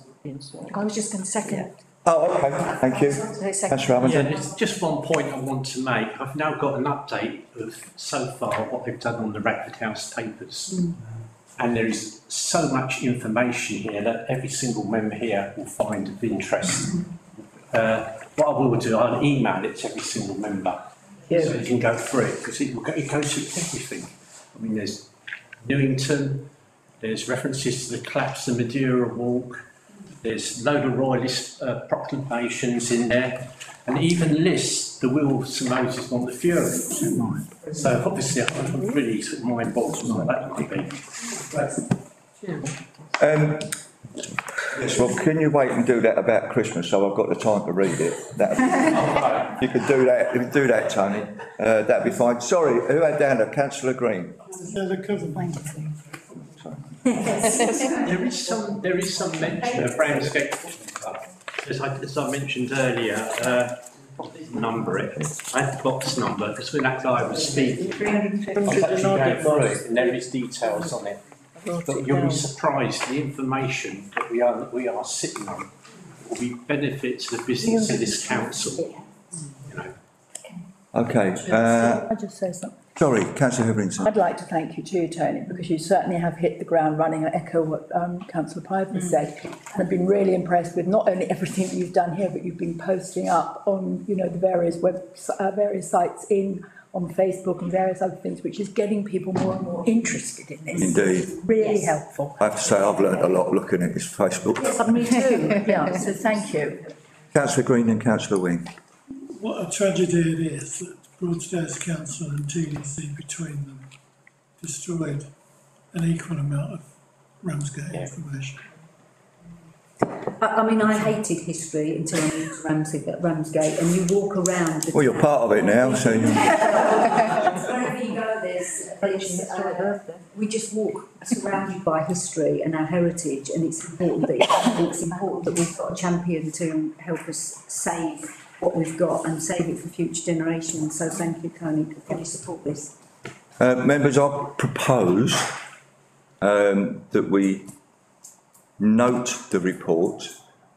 I was just going to second. Yeah. Oh, okay. Thank you. Councillor Almondin. Yeah, there's just one point I want to make. I've now got an update of so far what they've done on the Radford House papers. Mm. And there is so much information here that every single member here will find of interest. Uh, what I will do, I'll email it to every single member, yeah, so you can go through it, because it, will go, it goes through everything. I mean, there's Newington, there's references to the collapse of the Madeira Walk, there's load of royalist uh, proclamations in there, and even lists the will of Sir Moses on the Fury. So obviously I'm really sort of mind-boggling what that might be. Um, yes, well, can you wait and do that about Christmas so I've got the time to read it? That'd be, you could do that, you could do that, Tony. Uh, that'd be fine. Sorry, who had down there? Councillor Green. There is some, there is some mention of Ramsgate Football Club. As I, as I mentioned earlier, uh, number it. I had the box number because when that guy was speaking, I was actually going through it, and there is details on it. But you'll be surprised the information that we are that we are sitting on will be benefit to the business of this council. You know. Okay. Uh, I just say something. Sorry, Councillor Hevington. I'd like to thank you too, Tony, because you certainly have hit the ground running. I echo what um, Councillor Piper mm. said. And I've been really impressed with not only everything that you've done here, but you've been posting up on, you know, the various web, uh, various sites in on Facebook and various other things, which is getting people more and more interested in this. Indeed. Really yes. helpful. I have to say I've learned a lot looking at this Facebook. Yes, me too. Yeah, so thank you. Councillor Green and Councillor Wing. What a tragedy it is. Broadstairs Council and T D C between them destroyed an equal amount of Ramsgate yeah. information. I, I mean, I hated history until I moved to Ramsgate, Ramsgate, and you walk around. The well, you're part of it now, so. You... Wherever you go, there's, there's uh, we just walk surrounded by history and our heritage, and it's important that it's important that we've got a champion to help us save what we've got and save it for future generations. So thank you, Tony, for your support this. Uh, members, I propose um, that we note the report,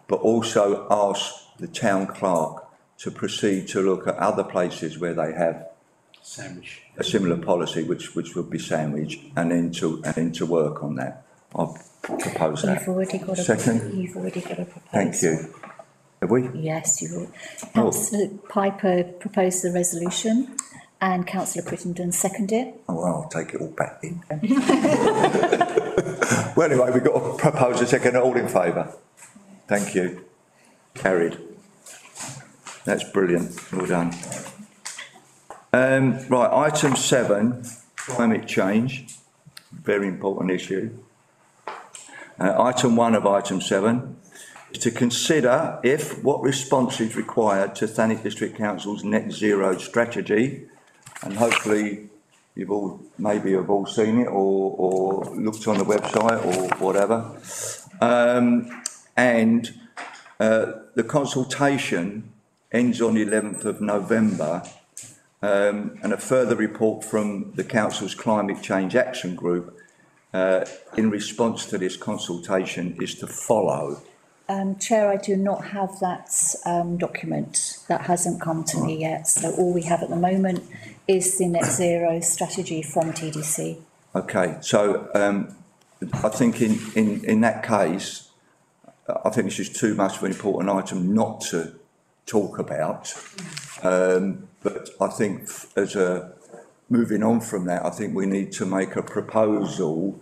but also ask the town clerk to proceed to look at other places where they have Sandwich. a similar policy, which which would be Sandwich, and then to, and then to work on that. I'll propose that. You've already got a Second. You've already got a proposal. Thank you. Have we? Yes, you. Councillor oh. Piper proposed the resolution, and Councillor Crittenden seconded it. Oh, well, I'll take it all back then. Well, anyway, we've got a proposal, second. All in favour? Thank you. Carried. That's brilliant. Well done. Um, right, item seven, climate change, very important issue. Uh, item one of item seven is to consider if what response is required to Thanet District Council's net zero strategy, and hopefully you've all maybe have all seen it or, or looked on the website or whatever, um, and uh, the consultation ends on the eleventh of November. Um, and a further report from the Council's Climate Change Action Group uh, in response to this consultation is to follow. Um, Chair, I do not have that um, document. That hasn't come to me yet. So all we have at the moment is the net zero strategy from T D C. Okay, so um, I think in, in, in that case, I think this is too much of an important item not to talk about. Um, But I think as a, moving on from that, I think we need to make a proposal,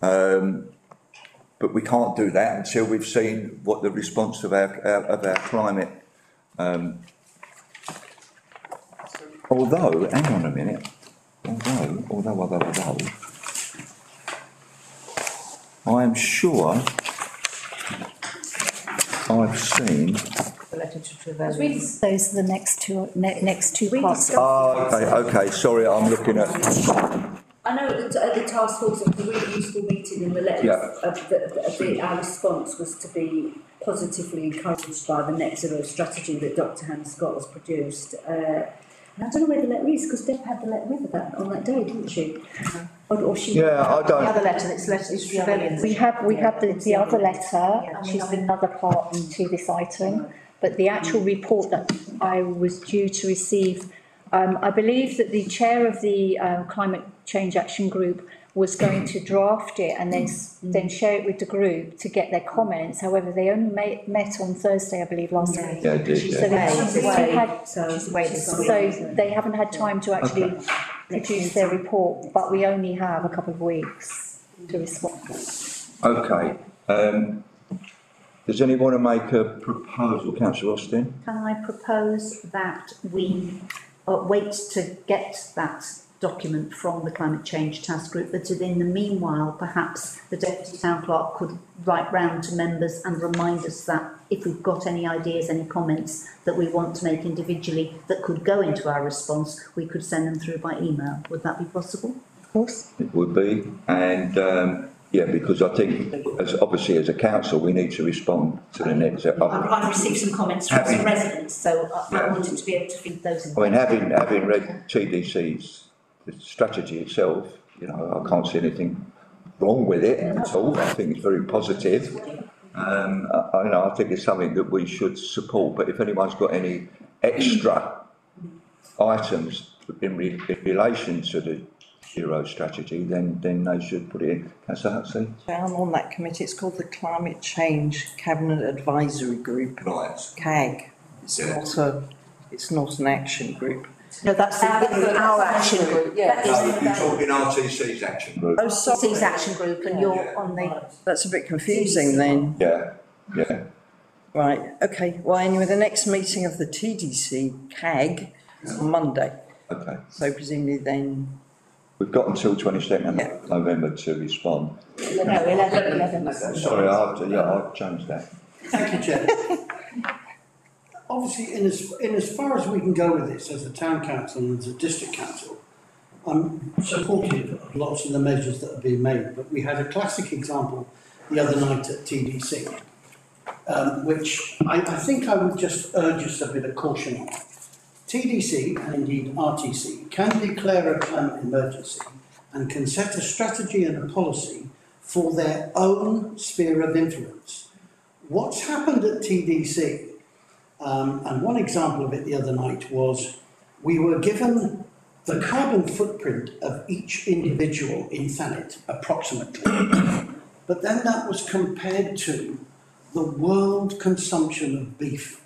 um, but we can't do that until we've seen what the response of our, our, of our climate. Um, although, hang on a minute, although, although, although, although, I am sure I've seen letter to those are the next two ne next two parts. Oh, okay, okay. Sorry, I'm looking at. I know at the, at the task force it was a really useful meeting, and the letter yeah. of, the, of the our response was to be positively encouraged by the net zero strategy that Doctor Hannah Scott has produced. Uh, and I don't know where the letter is because Deb had the letter with her on that day, didn't she? Or, or she yeah, I don't. The other letter. It's letter. It's rebellion. We have we yeah. have the, the other letter, yeah. and she's another part to this item. But the actual report that I was due to receive, um, I believe that the chair of the um, Climate Change Action Group was going to draft it and then, mm-hmm. then share it with the group to get their comments. However, they only met, met on Thursday, I believe, last yeah. week. Yeah, I did, yeah. So, they, away. Had, so, so they haven't had time to actually okay. produce their report, but we only have a couple of weeks to respond. Okay. Um, Does anyone want to make a proposal, Councillor Austin? Can I propose that we uh, wait to get that document from the Climate Change Task Group, but in the meanwhile, perhaps the Deputy Town Clerk could write round to members and remind us that if we've got any ideas, any comments that we want to make individually that could go into our response, we could send them through by email. Would that be possible? Of course. It would be, and... Um, yeah, because I think, as obviously as a council, we need to respond to the net zero. I've, I've received some comments from having, some residents, so I, I wanted to be able to feed those in. I mean, having having read T D C's the strategy itself, you know, I can't see anything wrong with it at all. I think it's very positive. Um, I, you know, I think it's something that we should support. But if anyone's got any extra items in, re in relation to the zero strategy, then then they should put it in. Councillor Huxley? I'm on that committee. It's called the Climate Change Cabinet Advisory Group. Right. C A G. It's yeah. not a, it's not an action group. No, that's, uh, the, that's our action group. Yeah. No, you're that. talking R T C's action group. Oh, sorry. R T C's action group, and yeah. you're yeah. on the. That's a bit confusing then. Yeah. Yeah. Right. Okay. Well, anyway, the next meeting of the T D C C A G is on Monday. Okay. So presumably then. We've got until twenty-second yeah. November to respond. No, no eleven, eleven. Sorry, I've yeah, I've changed that. Thank you, Chair. Obviously, in as in as far as we can go with this, as the Town Council and as a District Council, I'm supportive of lots of the measures that are being made. But we had a classic example the other night at T D C, um, which I, I think I would just urge us a bit of caution on. T D C, and indeed R T C, can declare a climate emergency and can set a strategy and a policy for their own sphere of influence. What's happened at T D C Um, and one example of it the other night was we were given the carbon footprint of each individual in Thanet, approximately. But then that was compared to the world consumption of beef.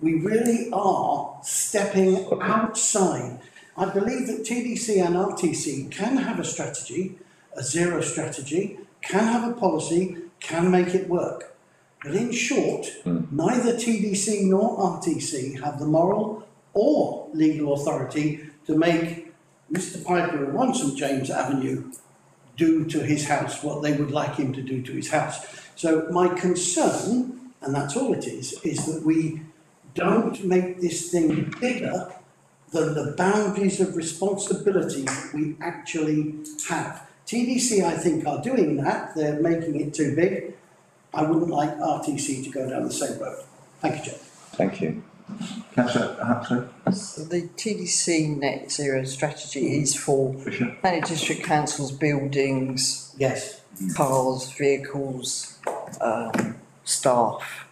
We really are stepping outside. I believe that T D C and R T C can have a strategy, a zero strategy, can have a policy, can make it work. But in short, mm. neither T D C nor R T C have the moral or legal authority to make Mister Piper and one St James Avenue do to his house what they would like him to do to his house. So my concern, and that's all it is, is that we don't make this thing bigger than the boundaries of responsibility that we actually have. T D C, I think, are doing that. They're making it too big. I wouldn't like R T C to go down the same road. Thank you, Jeff. Thank you. Councillor Huxley. So the T D C net zero strategy is for Thanet District Council's buildings, yes, cars, vehicles, um, staff,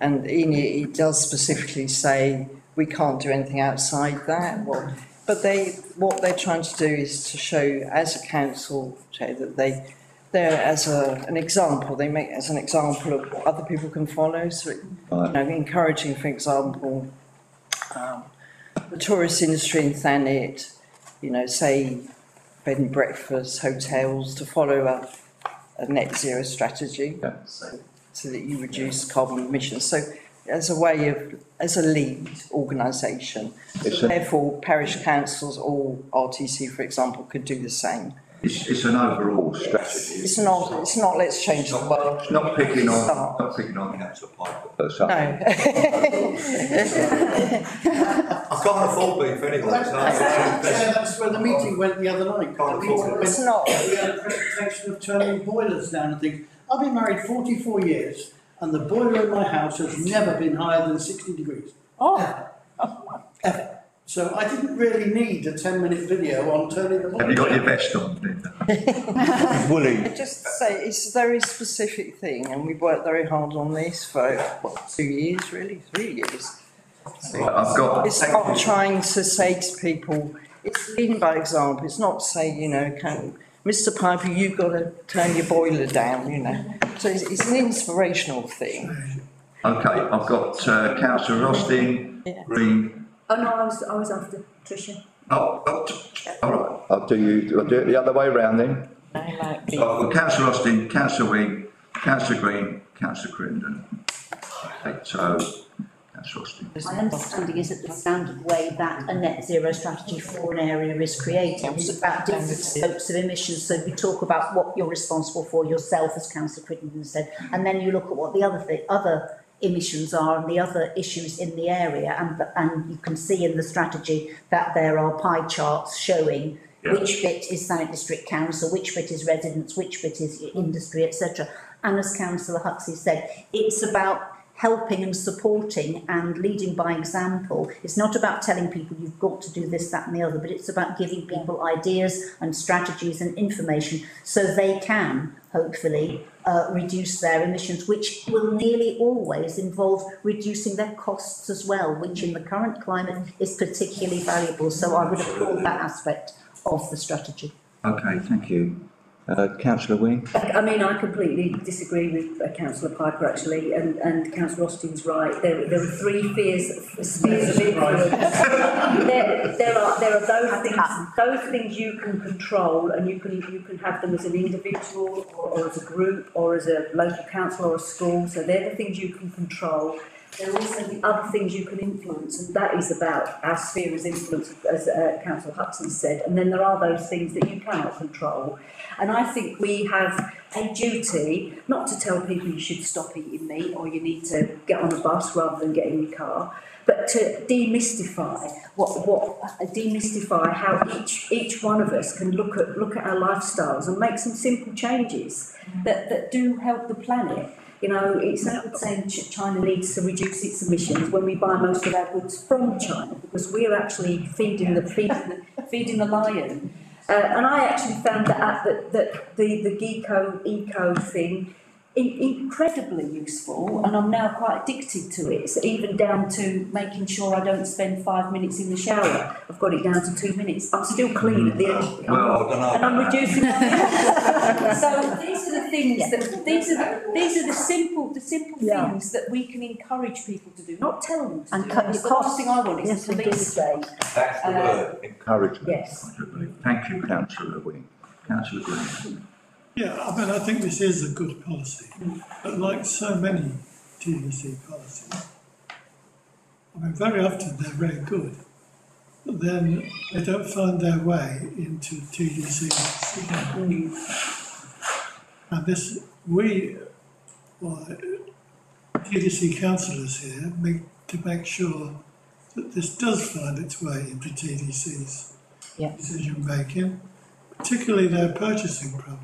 and in it, it does specifically say we can't do anything outside that. What, but they, what they're trying to do is to show, as a council, that they, they're as a, an example. They make as an example of what other people can follow. So, it, you know, encouraging, for example, um, the tourist industry in Thanet, you know, say bed and breakfast, hotels, to follow a, a net zero strategy, yeah. so, so that you reduce yeah. carbon emissions. So, as a way of, as a lead organisation. So therefore, parish councils or R T C, for example, could do the same. It's, it's an overall strategy. It's not. It's not. Let's change not, the world. It's not picking on. Start. Not picking on Councillor Piper per se. No. I can't afford beef anyway. That's, yeah, that's where the meeting went the other night. Can't the afford It's not. We had a presentation of turning boilers down and things. I've been married forty-four years, and the boiler in my house has never been higher than sixty degrees. Oh. Ever. Oh. Ever. So I didn't really need a ten-minute video on turning the boiler. Have you got your vest on? It's woolly. I just say it's a very specific thing, and we've worked very hard on this for what, two years, really, three years. So right, I've got. It's not trying to say to people. It's leading by example. It's not saying, you know, can, Mister Piper, you've got to turn your boiler down, you know. So it's, it's an inspirational thing. Okay, I've got uh, Councillor Austin, yeah. Green. Oh no, I was I was after Tricia. Oh, oh yeah. All right. I'll do you. I'll do it the other way round then. I like it. Oh, well, Councillor Austin, Councillor Wing, Councillor Green, Councillor Crittenden. Okay, so Councillor Austin. My understanding is that the standard way that a net zero strategy for an area is created is about different scopes of emissions. So we talk about what you're responsible for yourself, as Councillor Crittenden said, and then you look at what the other thing, other. emissions are and the other issues in the area, and and you can see in the strategy that there are pie charts showing yeah. which bit is Thanet District Council, which bit is residents, which bit is industry, et cetera. And as Councillor Huxley said, it's about helping and supporting and leading by example. It's not about telling people you've got to do this, that and the other, but it's about giving people ideas and strategies and information so they can, hopefully, uh, reduce their emissions, which will nearly always involve reducing their costs as well, which in the current climate is particularly valuable. So I would applaud that aspect of the strategy. Okay, thank you. Uh, Councillor Wing? I mean, I completely disagree with uh, Councillor Piper, actually, and, and Councillor Austin's right. There, there are three fears, spheres of influence. there, there are, there are those things, those things you can control, and you can, you can have them as an individual, or, or as a group, or as a local council, or a school. So they're the things you can control. There are also the other things you can influence, and that is about our sphere of influence, as uh, Councillor Hudson said. And then there are those things that you cannot control. And I think we have a duty not to tell people you should stop eating meat or you need to get on a bus rather than get in your car, but to demystify what what demystify how each each one of us can look at look at our lifestyles and make some simple changes that that do help the planet. You know, it's not saying China needs to reduce its emissions when we buy most of our goods from China, because we're actually feeding the feeding the, feeding the lion. Uh, and I actually found that, at the, that the the geeko eco thing incredibly useful, and I'm now quite addicted to it. It's even down to making sure I don't spend five minutes in the shower. I've got it down to two minutes. I'm still clean at the end. Well, I'm, and I'm reducing. So these are the things yeah. that these are the, these are the simple the simple yeah. things that we can encourage people to do, not tell them to and do. Cut the last thing I want is yes, to police say. That's the uh, word, encouragement. Yes. Thank you, Councillor Wing. Councillor Green. Yeah, I mean, I think this is a good policy, but like so many T D C policies, I mean, very often they're very good, but then they don't find their way into T D C. And this, we, well, T D C councillors here, make, to make sure that this does find its way into T D C's yep. decision making, particularly their purchasing problem.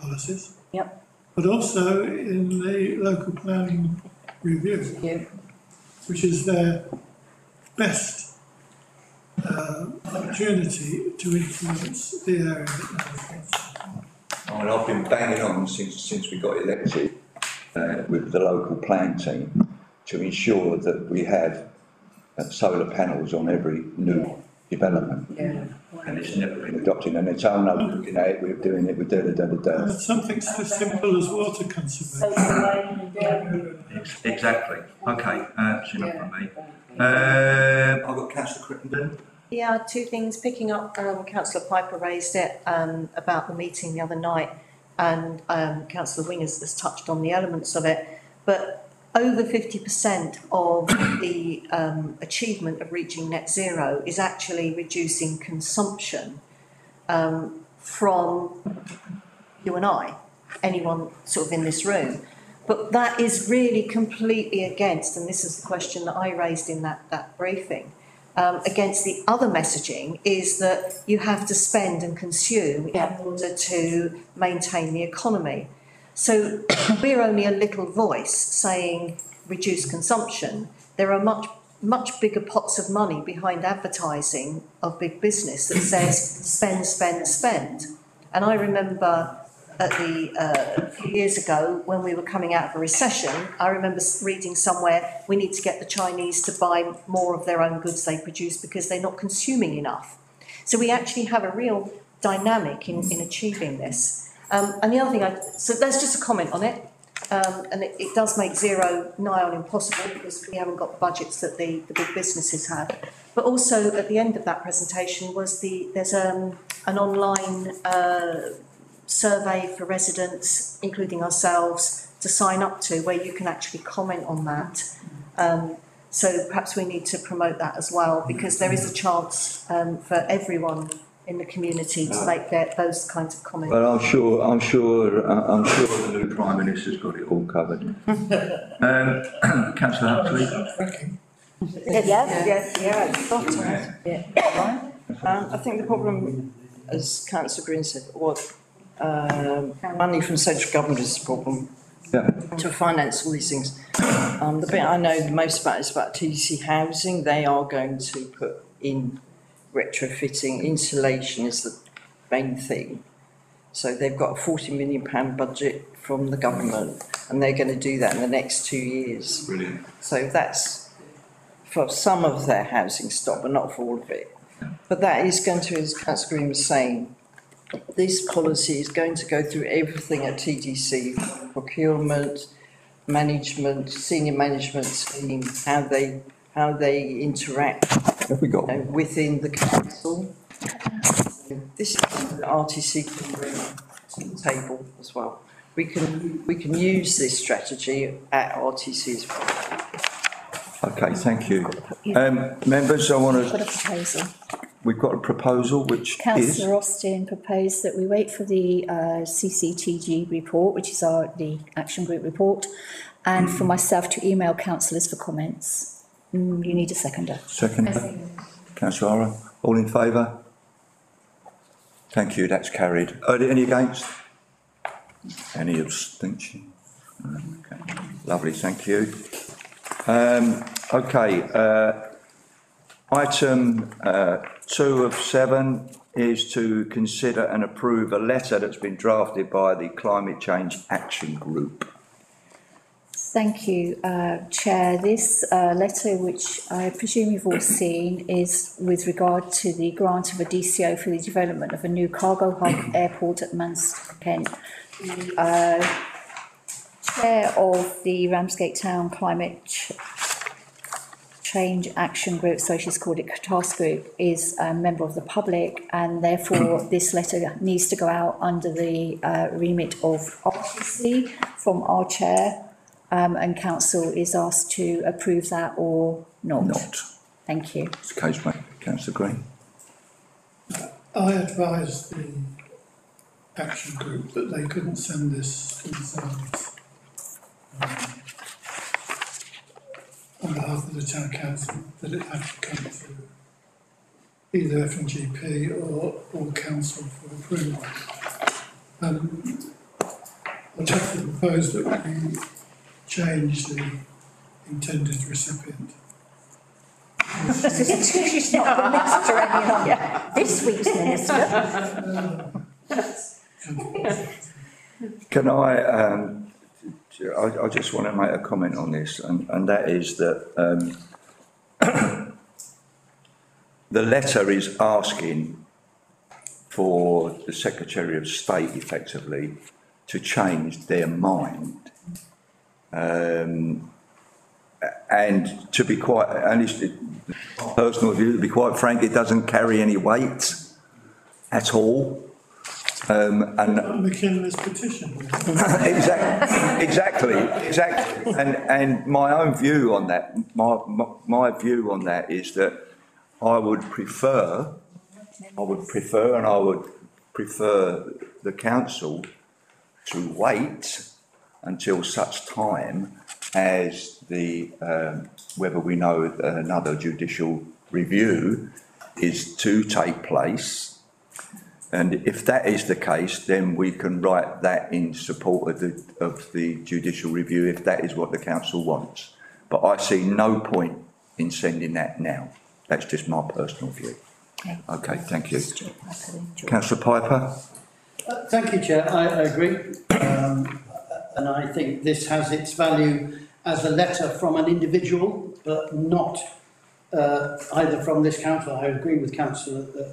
Policies, yep. but also in the local planning review, yep. which is their best uh, opportunity to influence the area. I mean, I've been banging on since since we got elected uh, with the local plan team to ensure that we have uh, solar panels on every new development. Yeah. And it's never been adopted on its own. No, you know, we're doing it, we're doing it, da da da. And something so simple as water conservation. Exactly. Okay, that's uh, enough yeah. from me. Um, I've got Councillor Crittenden. Yeah, two things. Picking up, um, Councillor Piper raised it um, about the meeting the other night, and um, Councillor Wing has, has touched on the elements of it. But over fifty percent of the um, achievement of reaching net zero is actually reducing consumption um, from you and I, anyone sort of in this room. But that is really completely against, and this is the question that I raised in that, that briefing, um, against the other messaging is that you have to spend and consume in order to maintain the economy. So we're only a little voice saying reduce consumption. There are much, much bigger pots of money behind advertising of big business that says spend, spend, spend. And I remember at the, uh, a few years ago when we were coming out of a recession, I remember reading somewhere we need to get the Chinese to buy more of their own goods they produce because they're not consuming enough. So we actually have a real dynamic in, in achieving this. Um, and the other thing, I, so that's just a comment on it, um, and it, it does make zero nigh on impossible because we haven't got the budgets that the, the big businesses have. But also at the end of that presentation was the there's um, an online uh, survey for residents, including ourselves, to sign up to where you can actually comment on that. Um, so perhaps we need to promote that as well because there is a chance um, for everyone in the community to make their, those kinds of comments. Well, I'm sure, I'm sure, I'm sure the new Prime Minister's got it all covered. um, Councillor Huxley. Yes, yes, yes, yeah. yeah. yeah. Um, I think the problem, as Councillor Green said, was uh, money from central government is the problem yeah. to finance all these things. Um, the bit I know the most about is about T D C housing. They are going to put in retrofitting, insulation is the main thing. So they've got a forty million pound budget from the government and they're going to do that in the next two years. Brilliant. So that's for some of their housing stock, but not for all of it. But that is going to, as Councillor Green was saying, this policy is going to go through everything at T D C, procurement, management, senior management scheme, how they how they interact we go. You know, within the council. This is the R T C table as well. We can we can use this strategy at R T C as well. Okay, thank you. Um, members, I want to... We've got a proposal. We've got a proposal which Councillor is... Councillor Austin proposed that we wait for the uh, C C T G report, which is our the action group report, and mm. for myself to email councillors for comments. Mm, you need a seconder. Seconder. Second. Councillor Ara, all in favour? Thank you, that's carried. Are there any against? Any abstention? Okay. Lovely, thank you. Um, okay, uh, Item uh, two of seven is to consider and approve a letter that's been drafted by the Climate Change Action Group. Thank you, uh, Chair. This uh, letter, which I presume you've all seen, is with regard to the grant of a D C O for the development of a new cargo hub airport at Mansfield, Kent. Uh, Chair of the Ramsgate Town Climate Ch Change Action Group, so she's called it Task Group, is a member of the public, and therefore this letter needs to go out under the uh, remit of R T C from our chair, um, and council is asked to approve that or not. Not. Thank you. It's the case, mate. Councillor Green. I advise the Action Group that they couldn't send this themselves. Um, on behalf of the Town Council, that it had to come through either F M G P or, or Council for approval. Um, I'd like to propose that we change the intended recipient. She's not the minister anymore. Yeah. This week's minister. uh, Can I... Um, I, I just want to make a comment on this, and, and that is that um, the letter is asking for the Secretary of State, effectively, to change their mind. Um, and to be quite, and it's personal view, to be quite frank, it doesn't carry any weight at all. Um, and McKinley's petition. exactly, exactly, exactly. And and my own view on that, my, my my view on that is that I would prefer, I would prefer, and I would prefer the council to wait until such time as the um, whether we know that another judicial review is to take place. And if that is the case, then we can write that in support of the, of the judicial review, if that is what the council wants. But I see no point in sending that now. That's just my personal view. Okay, okay, thank you. Councillor Piper. Uh, thank you, Chair. I, I agree. Um, and I think this has its value as a letter from an individual, but not uh, either from this council. I agree with Councillor uh,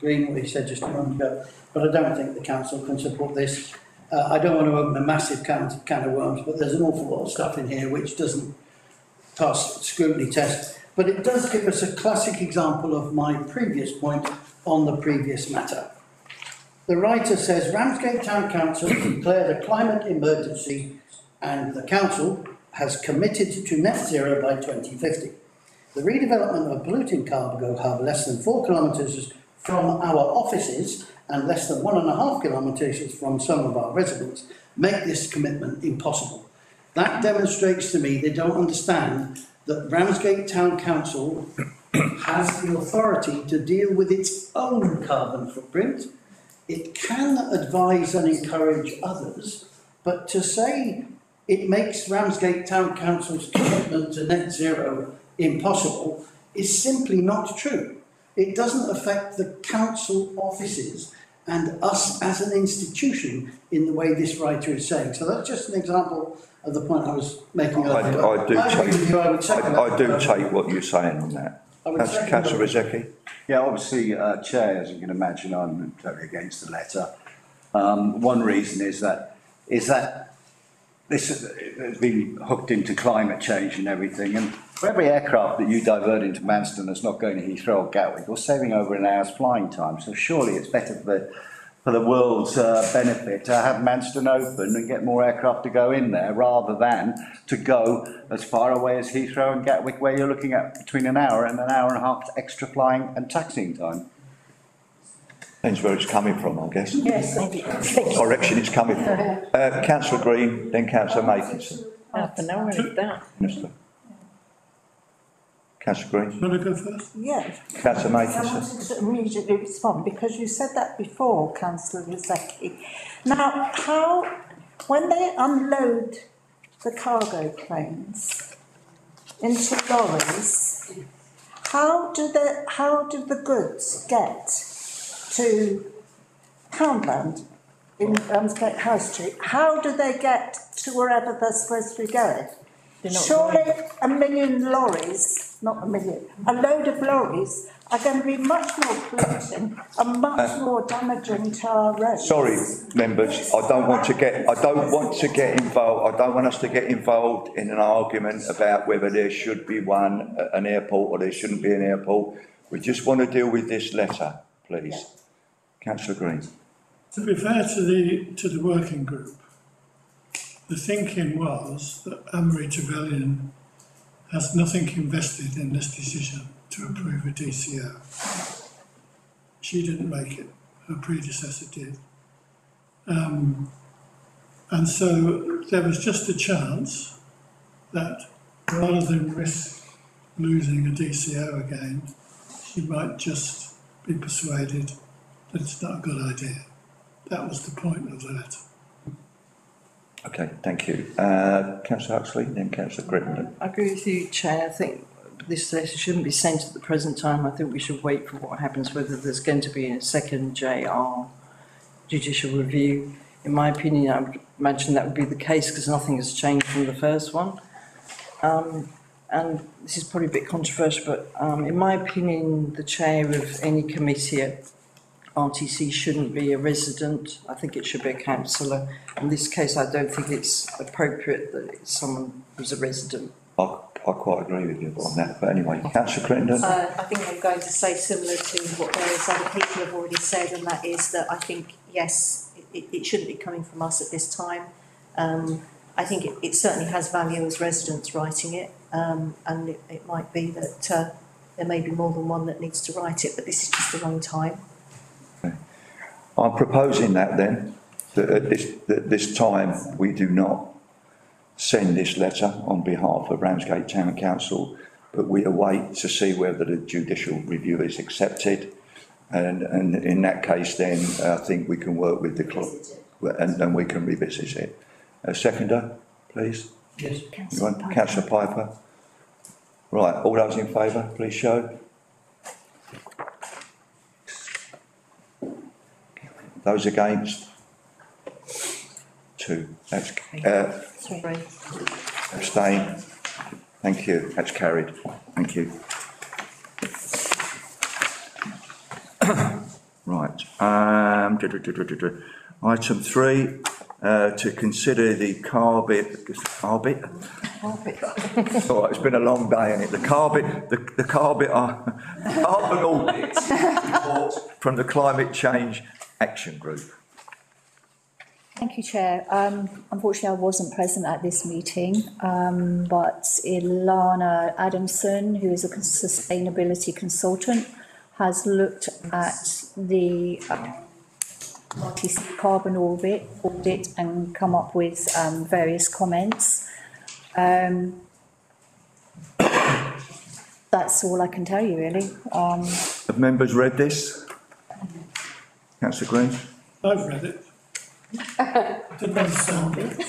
Green, what he said just a moment ago, but I don't think the council can support this. Uh, I don't want to open a massive can of, can of worms, but there's an awful lot of stuff in here which doesn't pass scrutiny test. But it does give us a classic example of my previous point on the previous matter. The writer says, Ramsgate Town Council declared a climate emergency and the council has committed to net zero by twenty fifty. The redevelopment of a polluting cargo hub less than four kilometres is from our offices and less than one and a half kilometres from some of our residents make this commitment impossible. That demonstrates to me they don't understand that Ramsgate Town Council has the authority to deal with its own carbon footprint. It can advise and encourage others, but to say it makes Ramsgate Town Council's commitment to net zero impossible is simply not true. It doesn't affect the council offices and us as an institution in the way this writer is saying. So that's just an example of the point I was making earlier. I, I do, I take, you, I would I, I do take what you're saying on that. Councillor Rezeki. Yeah, obviously, uh, Chair, as you can imagine, I'm totally against the letter. Um, one reason is that is that this has been hooked into climate change and everything, and for every aircraft that you divert into Manston that's not going to Heathrow or Gatwick, you're saving over an hour's flying time. So surely it's better for the, for the world's uh, benefit to have Manston open and get more aircraft to go in there rather than to go as far away as Heathrow and Gatwick, where you're looking at between an hour and an hour and a half extra flying and taxiing time. Depends where it's coming from, I guess. Yes, what direction it's coming from. Uh, Councillor Green, then Councillor Makinson. Half an hour is that. Minister. Councillor Green. Do you want to go first? Yes. Councillor Makinson. I wanted to immediately respond because you said that before, Councillor Rezeki. Now, how, when they unload the cargo planes into lorries, How do the how do the goods get to Poundland in Ramsgate High Street? How do they get to wherever they're supposed to be going? Surely going. a million lorries, not a million, a load of lorries are going to be much more polluting and much uh, more damaging to our roads. Sorry, members, I don't want to get I don't want to get involved. I don't want us to get involved in an argument about whether there should be one an airport or there shouldn't be an airport. We just want to deal with this letter, please. Yeah. Councillor Green. To be fair to the to the working group, the thinking was that Anne-Marie Trevelyan has nothing invested in this decision to approve a D C O. She didn't make it, her predecessor did. Um, and so there was just a chance that rather than risk losing a D C O again, she might just be persuaded that it's not a good idea. That was the point of the letter. Okay, thank you. Uh, Councillor Huxley, then Councillor Crittenden. I agree with you, Chair. I think this letter shouldn't be sent at the present time. I think we should wait for what happens, whether there's going to be a second J R judicial review. In my opinion, I would imagine that would be the case because nothing has changed from the first one. Um, and this is probably a bit controversial, but um, in my opinion, the chair of any committee at R T C shouldn't be a resident. I think it should be a councillor. In this case, I don't think it's appropriate that it's someone who's a resident. I, I quite agree with you on that. But anyway, Councillor Crittenden. Uh, I think I'm going to say similar to what various other people have already said, and that is that I think, yes, it, it shouldn't be coming from us at this time. Um, I think it, it certainly has value as residents writing it, um, and it, it might be that uh, there may be more than one that needs to write it, but this is just the wrong time. I'm proposing that then, that at this, that this time we do not send this letter on behalf of Ramsgate Town Council, but we await to see whether the judicial review is accepted. And, and in that case then, I think we can work with the club and, and we can revisit it. A seconder, please. Yes. Councillor Piper. Councillor Piper. Right, all those in favour, please show. Those against? Two. That's uh, abstain. Thank you. That's carried. Thank you. Right. Um, do, do, do, do, do, do. Item three, uh, to consider the Carbit. Carbit? Carbit. Oh, it's been a long day, hasn't it? The Carbit. The, the Carbit. Carbon audits report from the Climate Change Action Group. Thank you, Chair. Um, unfortunately, I wasn't present at this meeting, um, but Ilana Adamson, who is a sustainability consultant, has looked at the R T C carbon orbit, audit and come up with um, various comments. Um, that's all I can tell you, really. Um, Have members read this? Councillor Green? I've read it. Didn't understand it.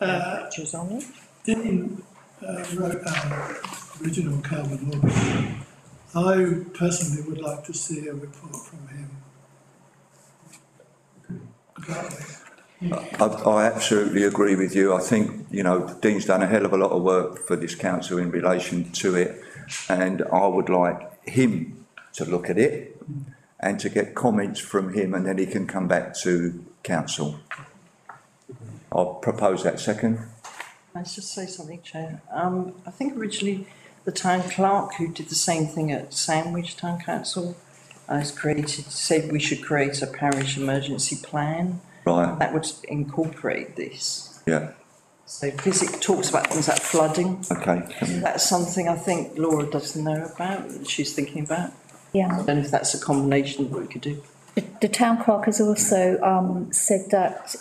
Uh, Dean uh, wrote our original carbon orbit. I personally would like to see a report from him. I, I absolutely agree with you. I think, you know, Dean's done a hell of a lot of work for this council in relation to it, and I would like him to look at it and to get comments from him, and then he can come back to council. I'll propose that second. I should say something, Chair. Um, I think originally the town clerk, who did the same thing at Sandwich Town Council, has created, said we should create a parish emergency plan. Right. That would incorporate this. Yeah. So because it talks about things like flooding. Okay. That's something I think Laura doesn't know about, that she's thinking about. Yeah. I don't know if that's a combination of what we could do. The, the town clerk has also um, said that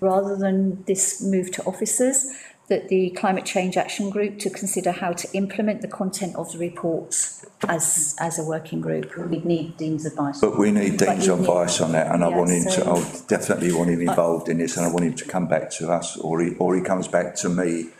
rather than this move to officers, that the Climate Change Action Group to consider how to implement the content of the reports as as a working group. We need Dean's advice. But we need Dean's advice on that, and yeah, I want him so to. I definitely want him involved in this, and I want him to come back to us, or he or he comes back to me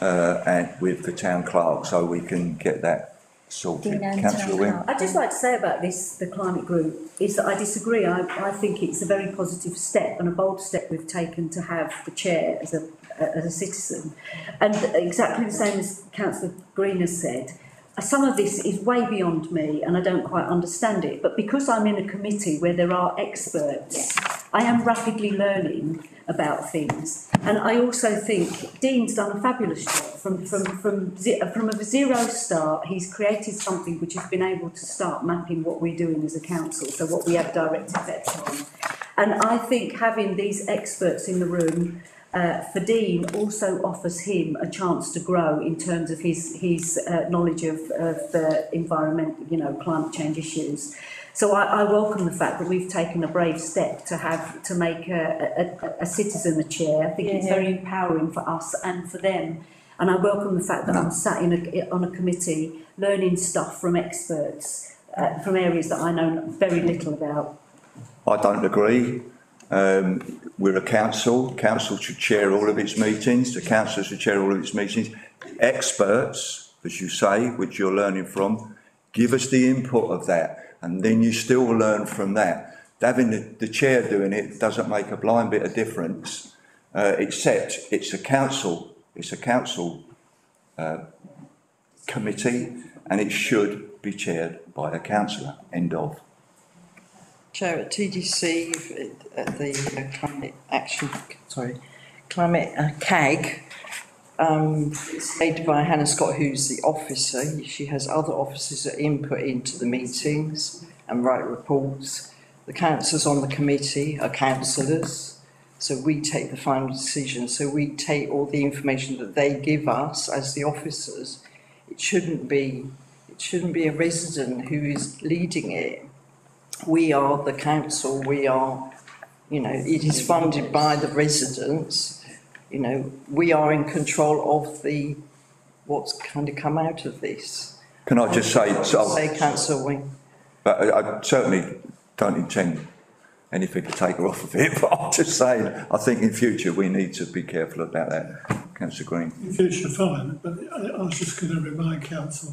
uh, and with the town clerk, so we can get that sorted. Councillor Wing. I'd just like to say about this, the climate group, is that I disagree. I, I think it's a very positive step and a bold step we've taken to have the chair as a, as a citizen. And exactly the same as Councillor Green has said, some of this is way beyond me and I don't quite understand it, but because I'm in a committee where there are experts, yes, I am rapidly learning about things. And I also think Dean's done a fabulous job. From, from, from, from a zero start, he's created something which has been able to start mapping what we're doing as a council, so what we have direct effects on. And I think having these experts in the room, Uh, for Dean, also offers him a chance to grow in terms of his his uh, knowledge of, of the environment, you know, climate change issues. So I, I welcome the fact that we've taken a brave step to have to make a, a, a citizen a chair. I think yeah, it's yeah. very empowering for us and for them. And I welcome the fact that I'm sat in a, on a committee learning stuff from experts uh, from areas that I know very little about. I don't agree. Um, we're a council. Council should chair all of its meetings. The council should chair all of its meetings. Experts, as you say, which you're learning from, give us the input of that, and then you still learn from that. Having the, the chair doing it doesn't make a blind bit of difference, uh, except it's a council. It's a council uh, committee, and it should be chaired by a councillor. End of. Chair at T D C at the uh, climate action, sorry, climate uh, C A G, um, led by Hannah Scott, who's the officer. She has other officers that input into the meetings and write reports. The councillors on the committee are councillors, so we take the final decision. So we take all the information that they give us as the officers. It shouldn't be, it shouldn't be a resident who is leading it. We are the council, we are, you know, it is funded by the residents, you know, we are in control of the, what's kind of come out of this. Can I just say, so say Councillor Wing. But I, I certainly don't intend anything to take her off of it, but I'm just saying, I think in future we need to be careful about that. Councillor Green. In future, fine, but I, I was just going to remind council,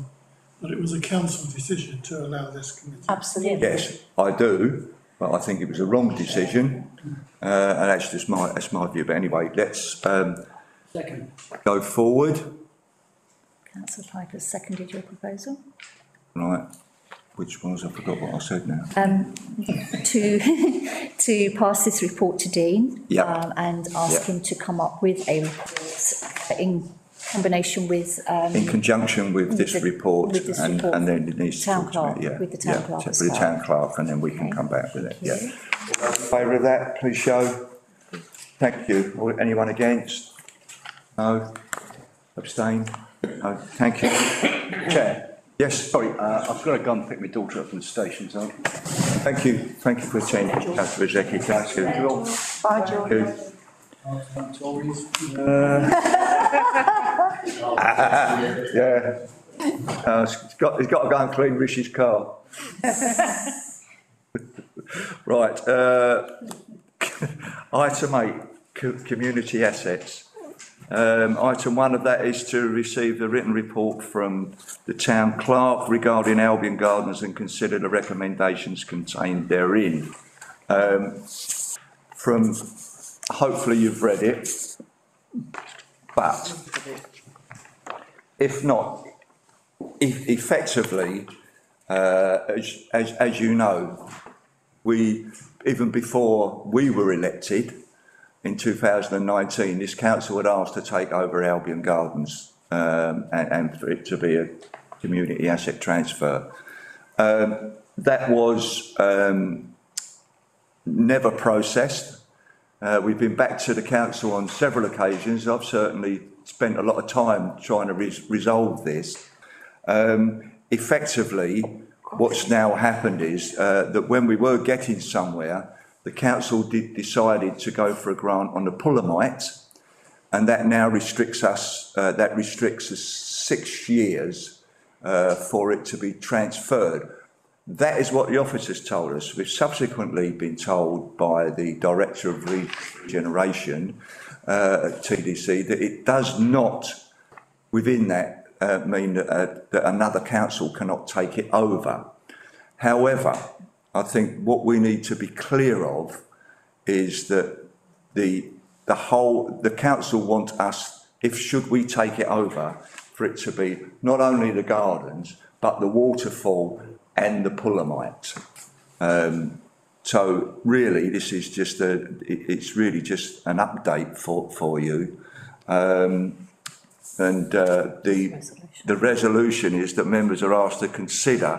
but it was a council decision to allow this committee. Absolutely. Yes, I do, but I think it was a wrong decision, uh, and that's just my that's my view. But anyway, let's um, second. Go forward. Councillor Piper seconded your proposal. Right. Which ones? I forgot what I said now. Um, to to pass this report to Dean, yep. um, and ask yep. him to come up with a report in combination with um, in conjunction with, with this the, report, with this and, report and then it needs to talk about yeah, with the town yeah, clerk with the town clerk and then we okay. can come back with it. Thank yeah. All in favour of that, please show. Thank you. Anyone against? No. Abstain? No. Thank you. Chair. Yes. Sorry, uh, I've got to go and pick my daughter up from the station. So. Thank you. Thank you for attending, Councillor Rezeki. Thank you. Bye, George. Uh, Uh, yeah, uh, he's got, he's got to go and clean Rishi's car. Right, uh, item eight, co community assets. Um, item one of that is to receive the written report from the town clerk regarding Albion Gardens and consider the recommendations contained therein. Um, from, hopefully you've read it, but if not, if effectively, uh, as, as, as you know, we, even before we were elected in two thousand nineteen, this council had asked to take over Albion Gardens um, and, and for it to be a community asset transfer. Um, that was um, never processed. Uh, we've been back to the council on several occasions. I've certainly spent a lot of time trying to res resolve this. Um, effectively, what's now happened is uh, that when we were getting somewhere, the council did decided to go for a grant on the Pullamite, and that now restricts us, uh, that restricts us six years uh, for it to be transferred. That is what the officers told us. We've subsequently been told by the Director of Regeneration uh, at T D C that it does not within that uh, mean that, uh, that another council cannot take it over. However, I think what we need to be clear of is that the the whole the council want us, if should we take it over, for it to be not only the gardens but the waterfall and the Pulamite. Um, so really, this is just a it, it's really just an update for for you. Um, and uh, the resolution. the resolution is that members are asked to consider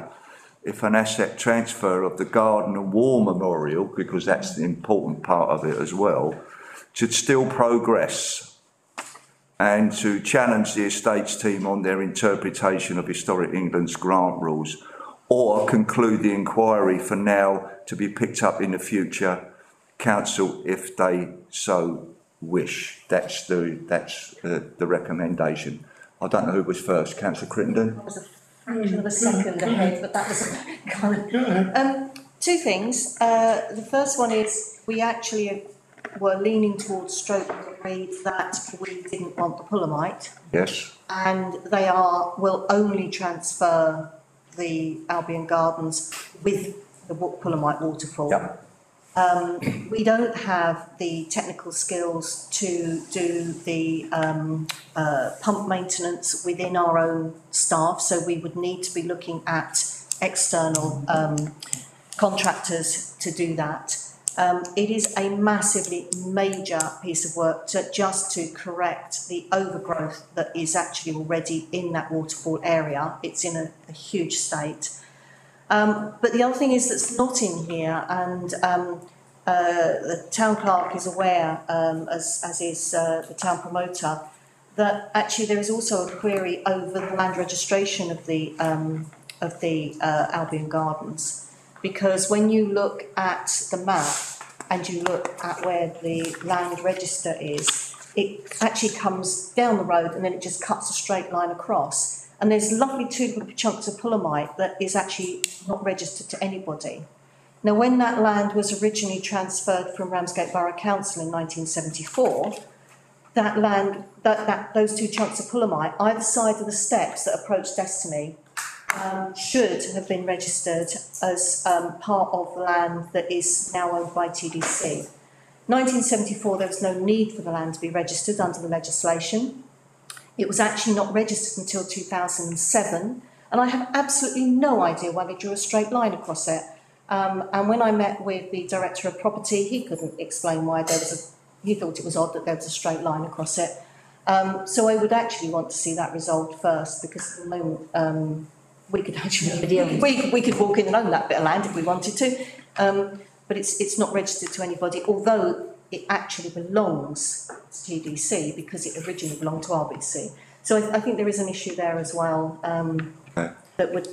if an asset transfer of the garden and war memorial, because that's the important part of it as well, should still progress, and to challenge the estates team on their interpretation of Historic England's grant rules, or conclude the inquiry for now to be picked up in the future council if they so wish. That's the, that's, uh, the recommendation. I don't know who was first, Councillor Crittenden? Fraction of a second ahead, but that was kind of... Um, two things. Uh, the first one is we actually were leaning towards stroke grade that we didn't want the Pulamite. Yes. And they are will only transfer the Albion Gardens with the Pulamite waterfall. Yeah. Um, we don't have the technical skills to do the um, uh, pump maintenance within our own staff, so we would need to be looking at external um, contractors to do that. Um, it is a massively major piece of work to, just to correct the overgrowth that is actually already in that waterfall area. It's in a, a huge state. Um, but the other thing is that's not in here, and um, uh, the town clerk is aware, um, as, as is uh, the town promoter, that actually there is also a query over the land registration of the, um, of the uh, Albion Gardens, because when you look at the map and you look at where the land register is, it actually comes down the road and then it just cuts a straight line across. And there's lovely two little chunks of Pulamite that is actually not registered to anybody. Now, when that land was originally transferred from Ramsgate Borough Council in nineteen seventy-four, that land, that, that, those two chunks of Pulamite, either side of the steps that approach Destiny, um, should have been registered as um, part of the land that is now owned by T D C. nineteen seventy-four, there was no need for the land to be registered under the legislation. It was actually not registered until two thousand seven, and I have absolutely no idea why they drew a straight line across it. Um, and when I met with the Director of Property, he couldn't explain why there was a... He thought it was odd that there was a straight line across it. Um, so I would actually want to see that resolved first, because at the moment um, we could actually... we, we could walk in and own that bit of land if we wanted to, um, but it's, it's not registered to anybody, although it actually belongs to T D C because it originally belonged to R B C. So I, th I think there is an issue there as well um, okay. that would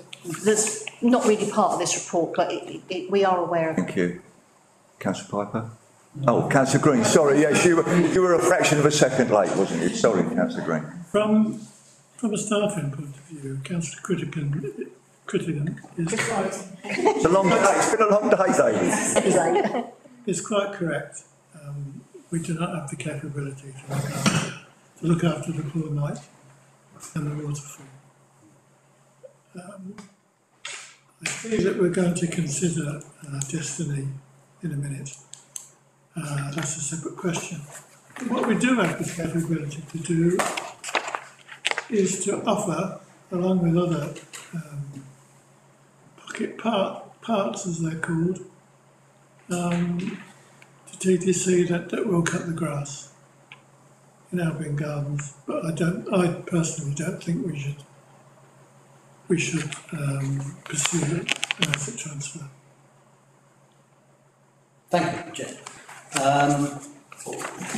that's not really part of this report, but it, it, it, we are aware of. Thank you, Councillor Piper. Oh, Councillor Green. Sorry, yes, you were, you were a fraction of a second late, wasn't you? Sorry, Councillor Green. From from a staffing point of view, Councillor Crittenden. Crittenden is quite. It's a long day. It's been a long day, David. It's quite correct. Um, we do not have the capability to look after, to look after the Pulamite and the waterfall. Um, I think that we're going to consider uh, Destiny in a minute. Uh, that's a separate question. What we do have the capability to do is to offer, along with other um, pocket part, parts, as they're called, um, T D C that, that will cut the grass in Albion Gardens, but I don't. I personally don't think we should. We should um, pursue an asset transfer. Thank you, Jeff. Um,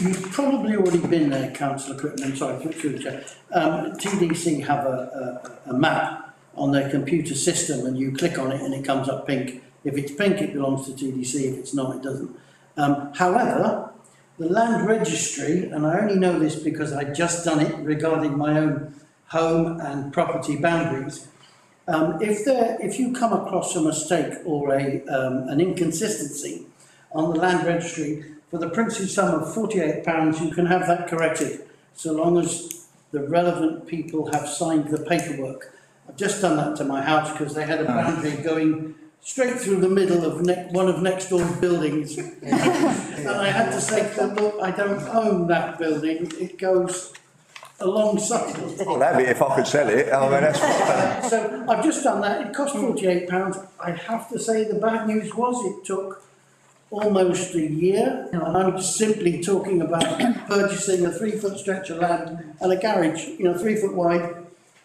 you've probably already been there, Councillor Crittenden. Sorry, through Jeff. Um, T D C have a, a, a map on their computer system, and you click on it, and it comes up pink. If it's pink, it belongs to T D C. If it's not, it doesn't. Um, however, the land registry, and I only know this because I'd just done it regarding my own home and property boundaries, um, if, there, if you come across a mistake or a, um, an inconsistency on the land registry, for the princely sum of forty-eight pounds, you can have that corrected, so long as the relevant people have signed the paperwork. I've just done that to my house because they had a boundary going straight through the middle of one of next door's buildings. And I had to say to them, look, I don't own that building, it goes alongside it. Well, that'd be if I could sell it. I mean, that's what, so I've just done that, it cost forty-eight pounds. I have to say the bad news was it took almost a year, and I'm simply talking about purchasing a three foot stretch of land and a garage, you know, three foot wide,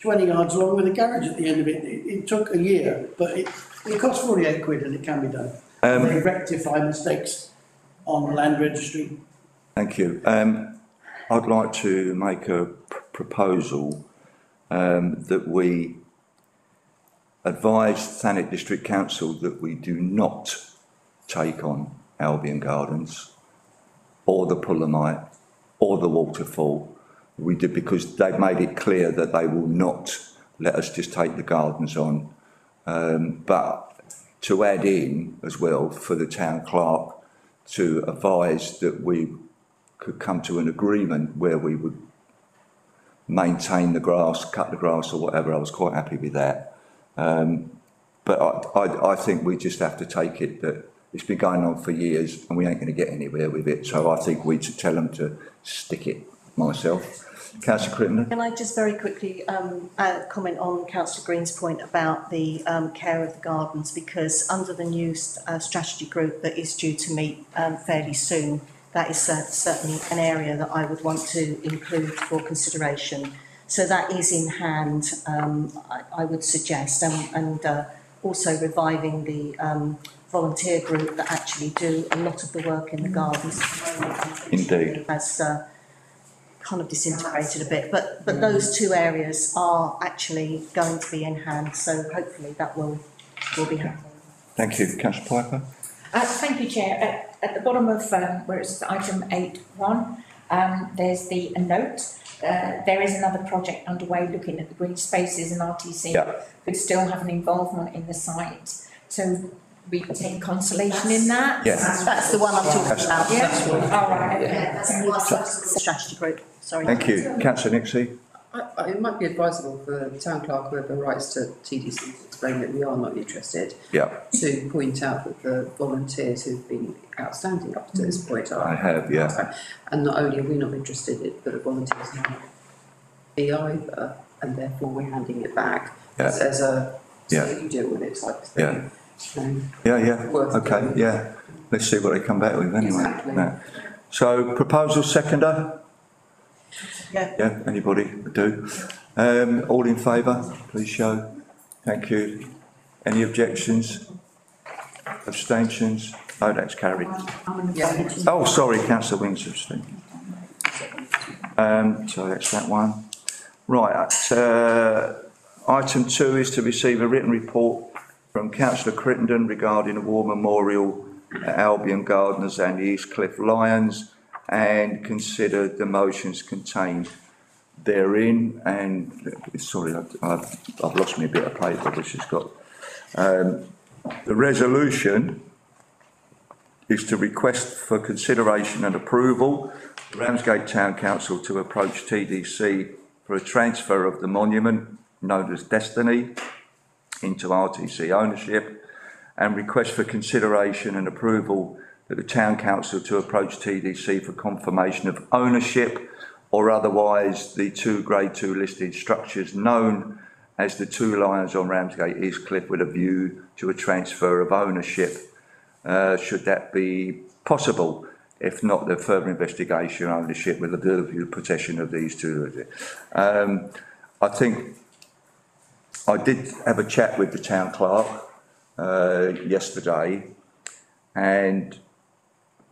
twenty yards long with a garage at the end of it. It, it took a year, but it, it costs forty-eight quid and it can be done. Um, they rectify mistakes on land registry. Thank you. Um, I'd like to make a pr proposal um, that we advise Thanet District Council that we do not take on Albion Gardens or the Pullamite or the Waterfall. We did, because they've made it clear that they will not let us just take the gardens on. Um, but to add in as well for the town clerk to advise that we could come to an agreement where we would maintain the grass, cut the grass or whatever, I was quite happy with that. Um, but I, I, I think we just have to take it that it's been going on for years and we ain't going to get anywhere with it. So I think we should tell them to stick it. Myself. Councillor Crittenden. Can I just very quickly um, uh, comment on Councillor Green's point about the um, care of the gardens, because under the new uh, strategy group that is due to meet um, fairly soon, that is uh, certainly an area that I would want to include for consideration. So that is in hand, um, I, I would suggest, and, and uh, also reviving the um, volunteer group that actually do a lot of the work in the gardens. Indeed. As, uh, kind of disintegrated a bit, but but those two areas are actually going to be in hand, so hopefully that will will be happening. Thank you. Councillor Piper. Uh, thank you, Chair. At, at the bottom of um, where it's item eight one, um, there's the a note. Uh, there is another project underway looking at the green spaces, and R T C yeah. could still have an involvement in the site. So we take consolation that's, in that. Yeah. That's, that's the one I'm talking that's, about. Yeah. That's what, oh, right. Yeah. That's the last so, strategy group. Sorry. Thank you. Councillor Nixon. It might be advisable for the town clerk, whoever writes to T D C to explain that we are not interested, yeah. to point out that the volunteers who've been outstanding up to this point are. I have, yeah. And not only are we not interested, in, but the volunteers are not be either, and therefore we're handing it back yeah. as, as a, so yeah. you deal with it type of thing. Yeah. Um, yeah, yeah, okay, doing. yeah. Let's see what they come back with anyway. Exactly. Yeah. So, proposal seconder? Yeah. Yeah, anybody do? Um, all in favour, please show. Thank you. Any objections? Abstentions? Oh, that's carried. Oh, sorry, Councillor Wing's abstention. Um, so, that's that one. Right, uh, item two is to receive a written report from Councillor Crittenden regarding the War Memorial at Albion Gardens and the East Cliff Lions, and consider the motions contained therein. And sorry, I've, I've lost me a bit of paper which has got um, the resolution is to request for consideration and approval Ramsgate Town Council to approach T D C for a transfer of the monument known as Destiny into R T C ownership, and request for consideration and approval that the Town Council to approach T D C for confirmation of ownership or otherwise the two Grade two listed structures known as the two Lions on Ramsgate East Cliff with a view to a transfer of ownership, uh, should that be possible. If not, the further investigation ownership with the possession of these two. Um, I think I did have a chat with the town clerk uh, yesterday, and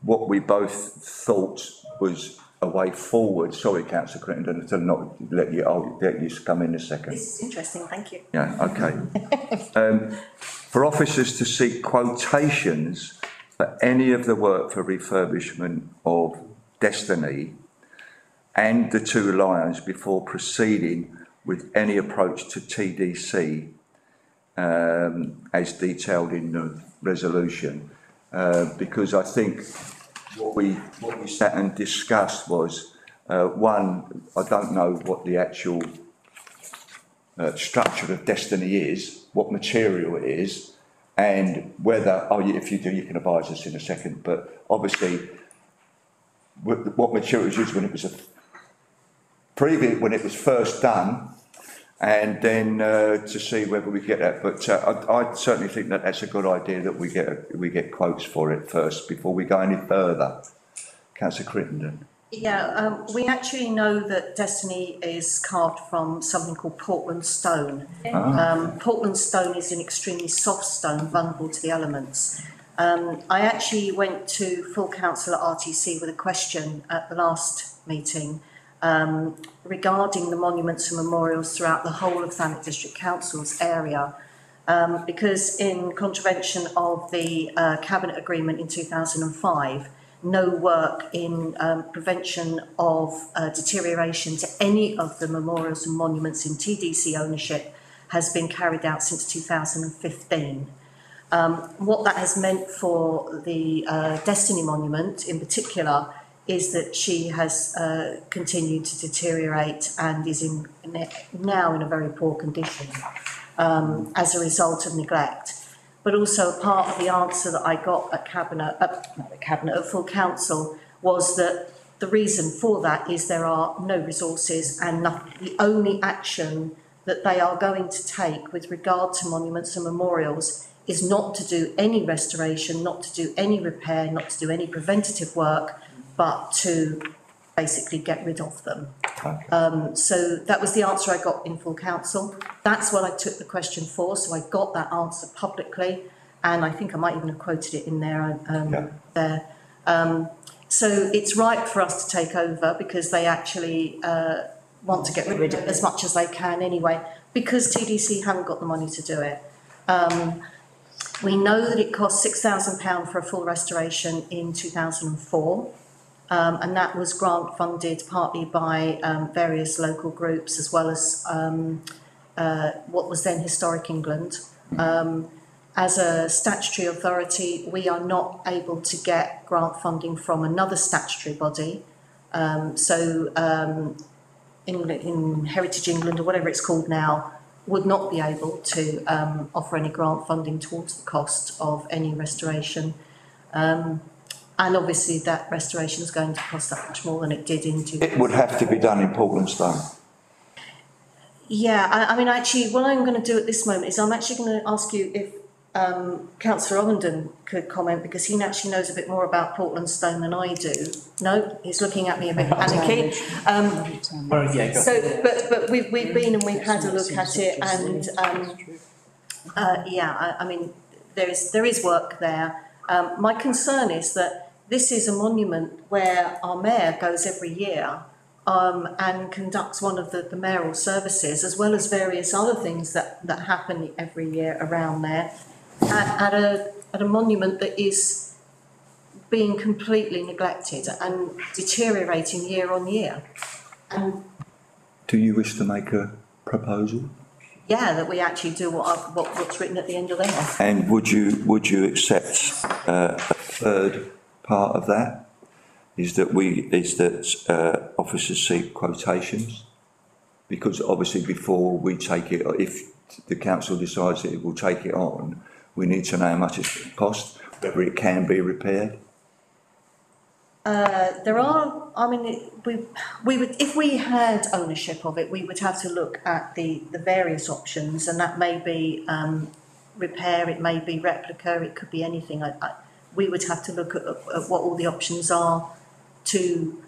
what we both thought was a way forward. Sorry, Councillor Crittenden, to not let you, I'll let you come in a second. This is interesting, thank you. Yeah, okay. um, for officers to seek quotations for any of the work for refurbishment of Destiny and the two Lions before proceeding with any approach to T D C um, as detailed in the resolution, uh, because I think what we, what we sat and discussed was Uh, one, I don't know what the actual uh, structure of destiny is, what material it is, and whether, oh, if you do, you can advise us in a second, but obviously what material was used when it was a previous, when it was first done, and then uh, to see whether we get that. But uh, I, I certainly think that that's a good idea, that we get a, we get quotes for it first before we go any further. Councillor Crittenden. Yeah, um, we actually know that destiny is carved from something called Portland stone. Ah. Um, Portland stone is an extremely soft stone, vulnerable to the elements. Um, I actually went to full council at R T C with a question at the last meeting um, regarding the monuments and memorials throughout the whole of Thanet District Council's area, um, because in contravention of the uh, Cabinet Agreement in two thousand five, no work in um, prevention of uh, deterioration to any of the memorials and monuments in T D C ownership has been carried out since two thousand fifteen. Um, what that has meant for the uh, Destiny Monument in particular is that she has uh, continued to deteriorate and is in, in now in a very poor condition um, as a result of neglect. But also part of the answer that I got at Cabinet, at, not at Cabinet, at Full Council was that the reason for that is there are no resources, and nothing, the only action that they are going to take with regard to monuments and memorials is not to do any restoration, not to do any repair, not to do any preventative work, but to basically get rid of them. Okay. Um, so that was the answer I got in full council. That's what I took the question for, so I got that answer publicly, and I think I might even have quoted it in there. Um, yeah. there. Um, so it's right for us to take over, because they actually uh, want to get rid of it as much as they can anyway, because T D C haven't got the money to do it. Um, We know that it cost six thousand pounds for a full restoration in two thousand four, um, and that was grant funded partly by um, various local groups, as well as um, uh, what was then Historic England. Um, as a statutory authority, we are not able to get grant funding from another statutory body. Um, so um, in, in Heritage England, or whatever it's called now, would not be able to um, offer any grant funding towards the cost of any restoration. Um, and obviously that restoration is going to cost that much more than it did in two thousand. It would have to be done in Portland stone. Yeah, I, I mean, actually, what I'm going to do at this moment is I'm actually going to ask you if um, Councillor Almondin could comment, because he actually knows a bit more about Portland stone than I do. No, he's looking at me a bit panicky. Um, oh, yeah, so, but, but we've, we've been and we've had a look at it, and um, uh, yeah, I, I mean, there is, there is work there. Um, my concern is that this is a monument where our mayor goes every year um, and conducts one of the, the mayoral services, as well as various other things that, that happen every year around there, at, at a at a monument that is being completely neglected and deteriorating year on year. And do you wish to make a proposal? Yeah, that we actually do what, I've, what what's written at the end of there. And would you would you accept uh, a third part of that? Is that we is that uh, officers seek quotations, because obviously before we take it, if the council decides that it will take it on, we need to know how much it's going to cost, whether it can be repaired. Uh, there are, I mean, it, we, we would, if we had ownership of it, we would have to look at the, the various options, and that may be um, repair, it may be replica, it could be anything. I, I, we would have to look at, at what all the options are to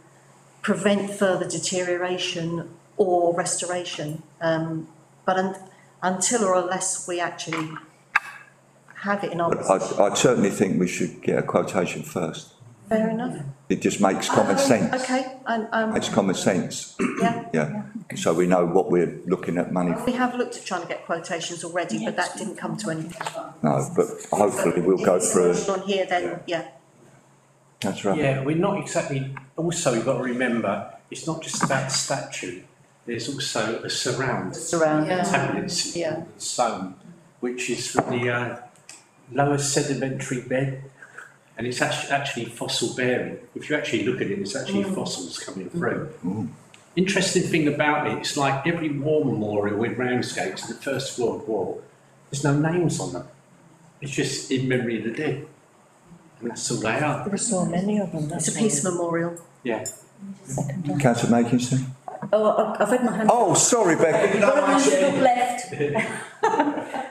prevent further deterioration or restoration. Um, but un, until or unless we actually have it in our I, I certainly think we should get a quotation first. Fair enough. It just makes common uh, sense. Okay. Um, um, makes common sense. Yeah. yeah. yeah. So we know what we're looking at money for. We have looked at trying to get quotations already, yes, but that didn't come to anything. No, but hopefully so we'll go through. On here, then, yeah. yeah. That's right. Yeah, we're not exactly. Also, we've got to remember it's not just that statue. There's also a surround. Surround. Yeah. Tablets. Yeah. Stone, which is for the. Uh, lower sedimentary bed and it's actually fossil bearing. If you actually look at it, it's actually mm. fossils coming through. Mm. Interesting thing about it, it's like every war memorial in Ramsgate to the First World War, there's no names on them. It's just in memory of the dead. And that's all they are. There are so many of them. That's it's a peace memorial. Yeah. Councillor Makinson. Oh, I've had my hand. Oh, sorry, Becky. You've got a hand up left.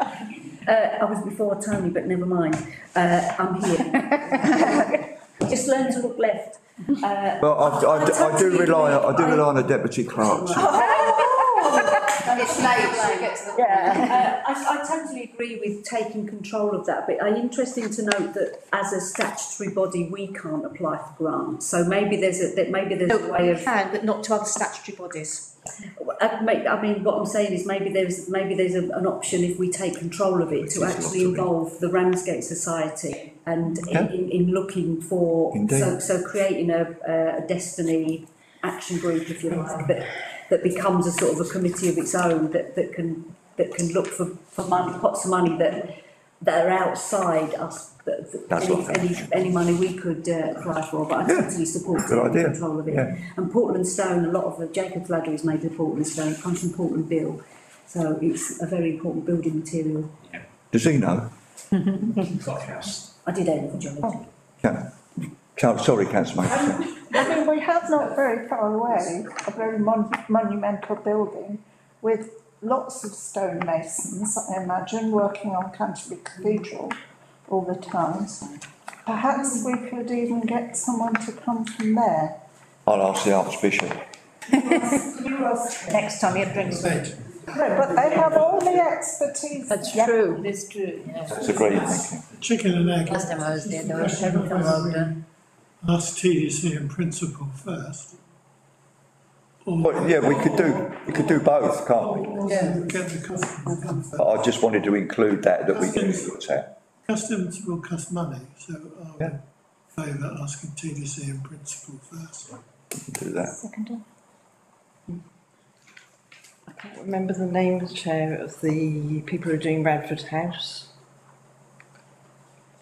Uh, I was before Tony, but never mind. Uh, I'm here. Just learn to look left. Uh, well, I've, I, I, d I do rely. On, I do rely on a deputy clerk. So. Oh, and it's late. So get to the yeah. uh, I, I totally agree with taking control of that. But it's interesting to note that as a statutory body, we can't apply for grants. So maybe there's a that maybe there's no, a way of we can, but not to other statutory bodies. I mean, what I'm saying is maybe there's maybe there's a, an option if we take control of it Which to actually involve the Ramsgate Society and okay. in, in, in looking for so, so creating a, a destiny action group, if you like, that that becomes a sort of a committee of its own that, that can that can look for for money, pots of money that that are outside us. Any, any, any money we could uh, apply for, but I totally yeah. support control of it. Yeah. And Portland Stone, a lot of the Jacob Ladder is made of Portland Stone, it comes from Portland Bill, so it's a very important building material. Yeah. Does he know? I did end the job. Oh. Yeah. Sorry, Councillor. Um, I mean, we have not very far away a very mon monumental building with lots of stonemasons, I imagine, working on Canterbury Cathedral all the time. Perhaps we could even get someone to come from there. I'll ask the Archbishop. Next time he brings it. No, but they have all the expertise. That's yep. true. It's true. Yeah. That's a great thing. Chicken and egg. Last time I was there, there were several from Ogden. Ask T D C in principle first. Well, yeah, we could do we could do both, can't we? Yeah. But I just wanted to include that that we can look at. Customs will cost money, so I'll yeah. favour asking T D C in principle first. We can do that. Second. I can't remember the name, Chair, of the people who are doing Radford House.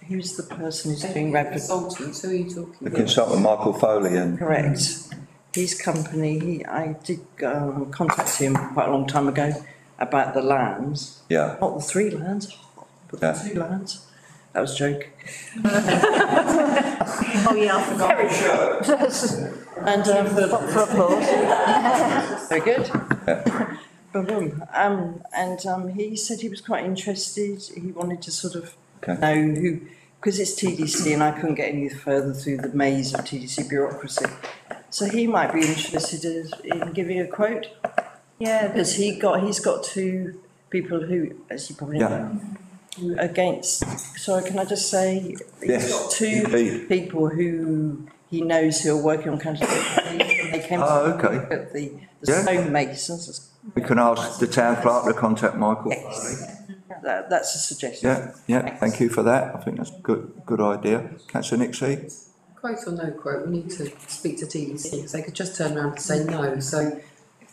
Who's the person who's doing Radford House? The consultant, who are you talking about? The consultant, Michael Foley. And correct. His company, he, I did um, contact him quite a long time ago about the lands. Yeah. Not the three lands, but yeah. the two lands. That was a joke. Oh yeah, I forgot. Very sure. And um, for applause. Very good. Yeah. Boom. Um, and um, he said he was quite interested. He wanted to sort of okay. know who, because it's T D C, and I couldn't get any further through the maze of T D C bureaucracy. So he might be interested in giving a quote. Yeah, because he got he's got two people who, as you probably yeah. know. Against, sorry, can I just say, yes, he's got two indeed. people who he knows who are working on Canterbury. They came oh, to okay. at the, the yeah. stonemasons. We can ask the town clerk to contact Michael. Yes. That, that's a suggestion. Yeah, yeah. Thanks. Thank you for that. I think that's a good, good idea. Councillor Nixon? Quote or no quote, we need to speak to T D C because they could just turn around and say no. So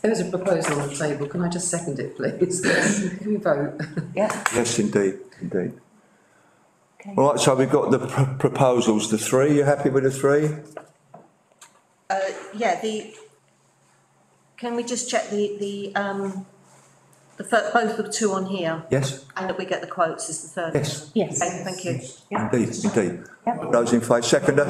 there's a proposal on the table. Can I just second it, please? Can we vote? Yeah. Yes, indeed, indeed. Okay. All right, so we've got the pr proposals, the three. You happy with the three? Uh, yeah, the... Can we just check the... the, um, the both the two on here? Yes. And that we get the quotes as the third. Yes. Yes. Okay, thank you. Yes. Yeah. Indeed, indeed. Yeah. Those in favour. Seconder?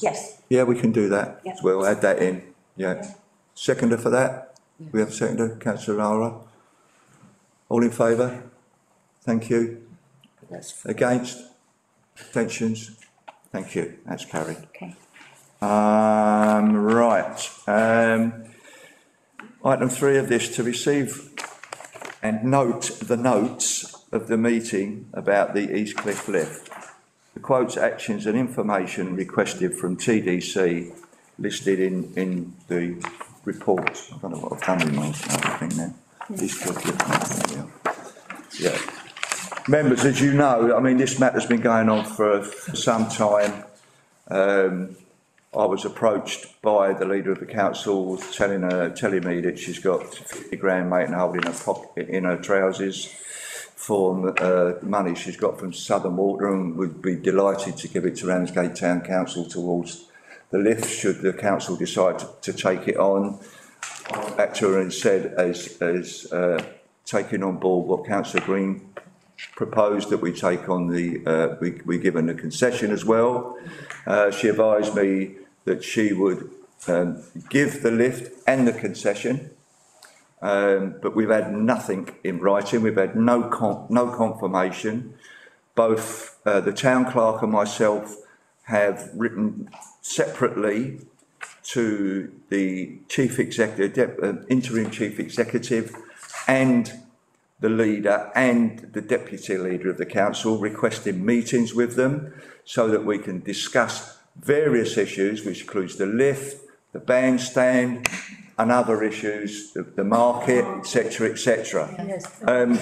Yes. Yeah, we can do that yeah. as well. Add that in. Yeah. yeah. Seconder for that? Yeah. We have a seconder, Councillor Rara. All in favour? Thank you. That's against? Abstentions? Thank you. That's carried. Okay. Um, right. Um, item three of this, to receive and note the notes of the meeting about the East Cliff Lift. The quotes, actions and information requested from T D C listed in, in the report. I don't know what I've done with my thing then. Yeah. yeah. Members, as you know, I mean, this matter's been going on for, for some time. Um, I was approached by the leader of the council telling her, telling me that she's got fifty grand mate and holding her pocket in her trousers form uh, money she's got from Southern Water and would be delighted to give it to Ramsgate Town Council towards the lift should the council decide to, to take it on. Back to her and said as, as uh, taking on board what Councillor Green proposed that we take on the, uh, we, we give her the concession as well. Uh, she advised me that she would um, give the lift and the concession, um, but we've had nothing in writing, we've had no, con no confirmation. Both uh, the town clerk and myself have written separately to the chief executive, uh, interim chief executive and the leader and the deputy leader of the council requesting meetings with them so that we can discuss various issues, which includes the lift, the bandstand and other issues, the, the market, et cetera, et cetera. Um,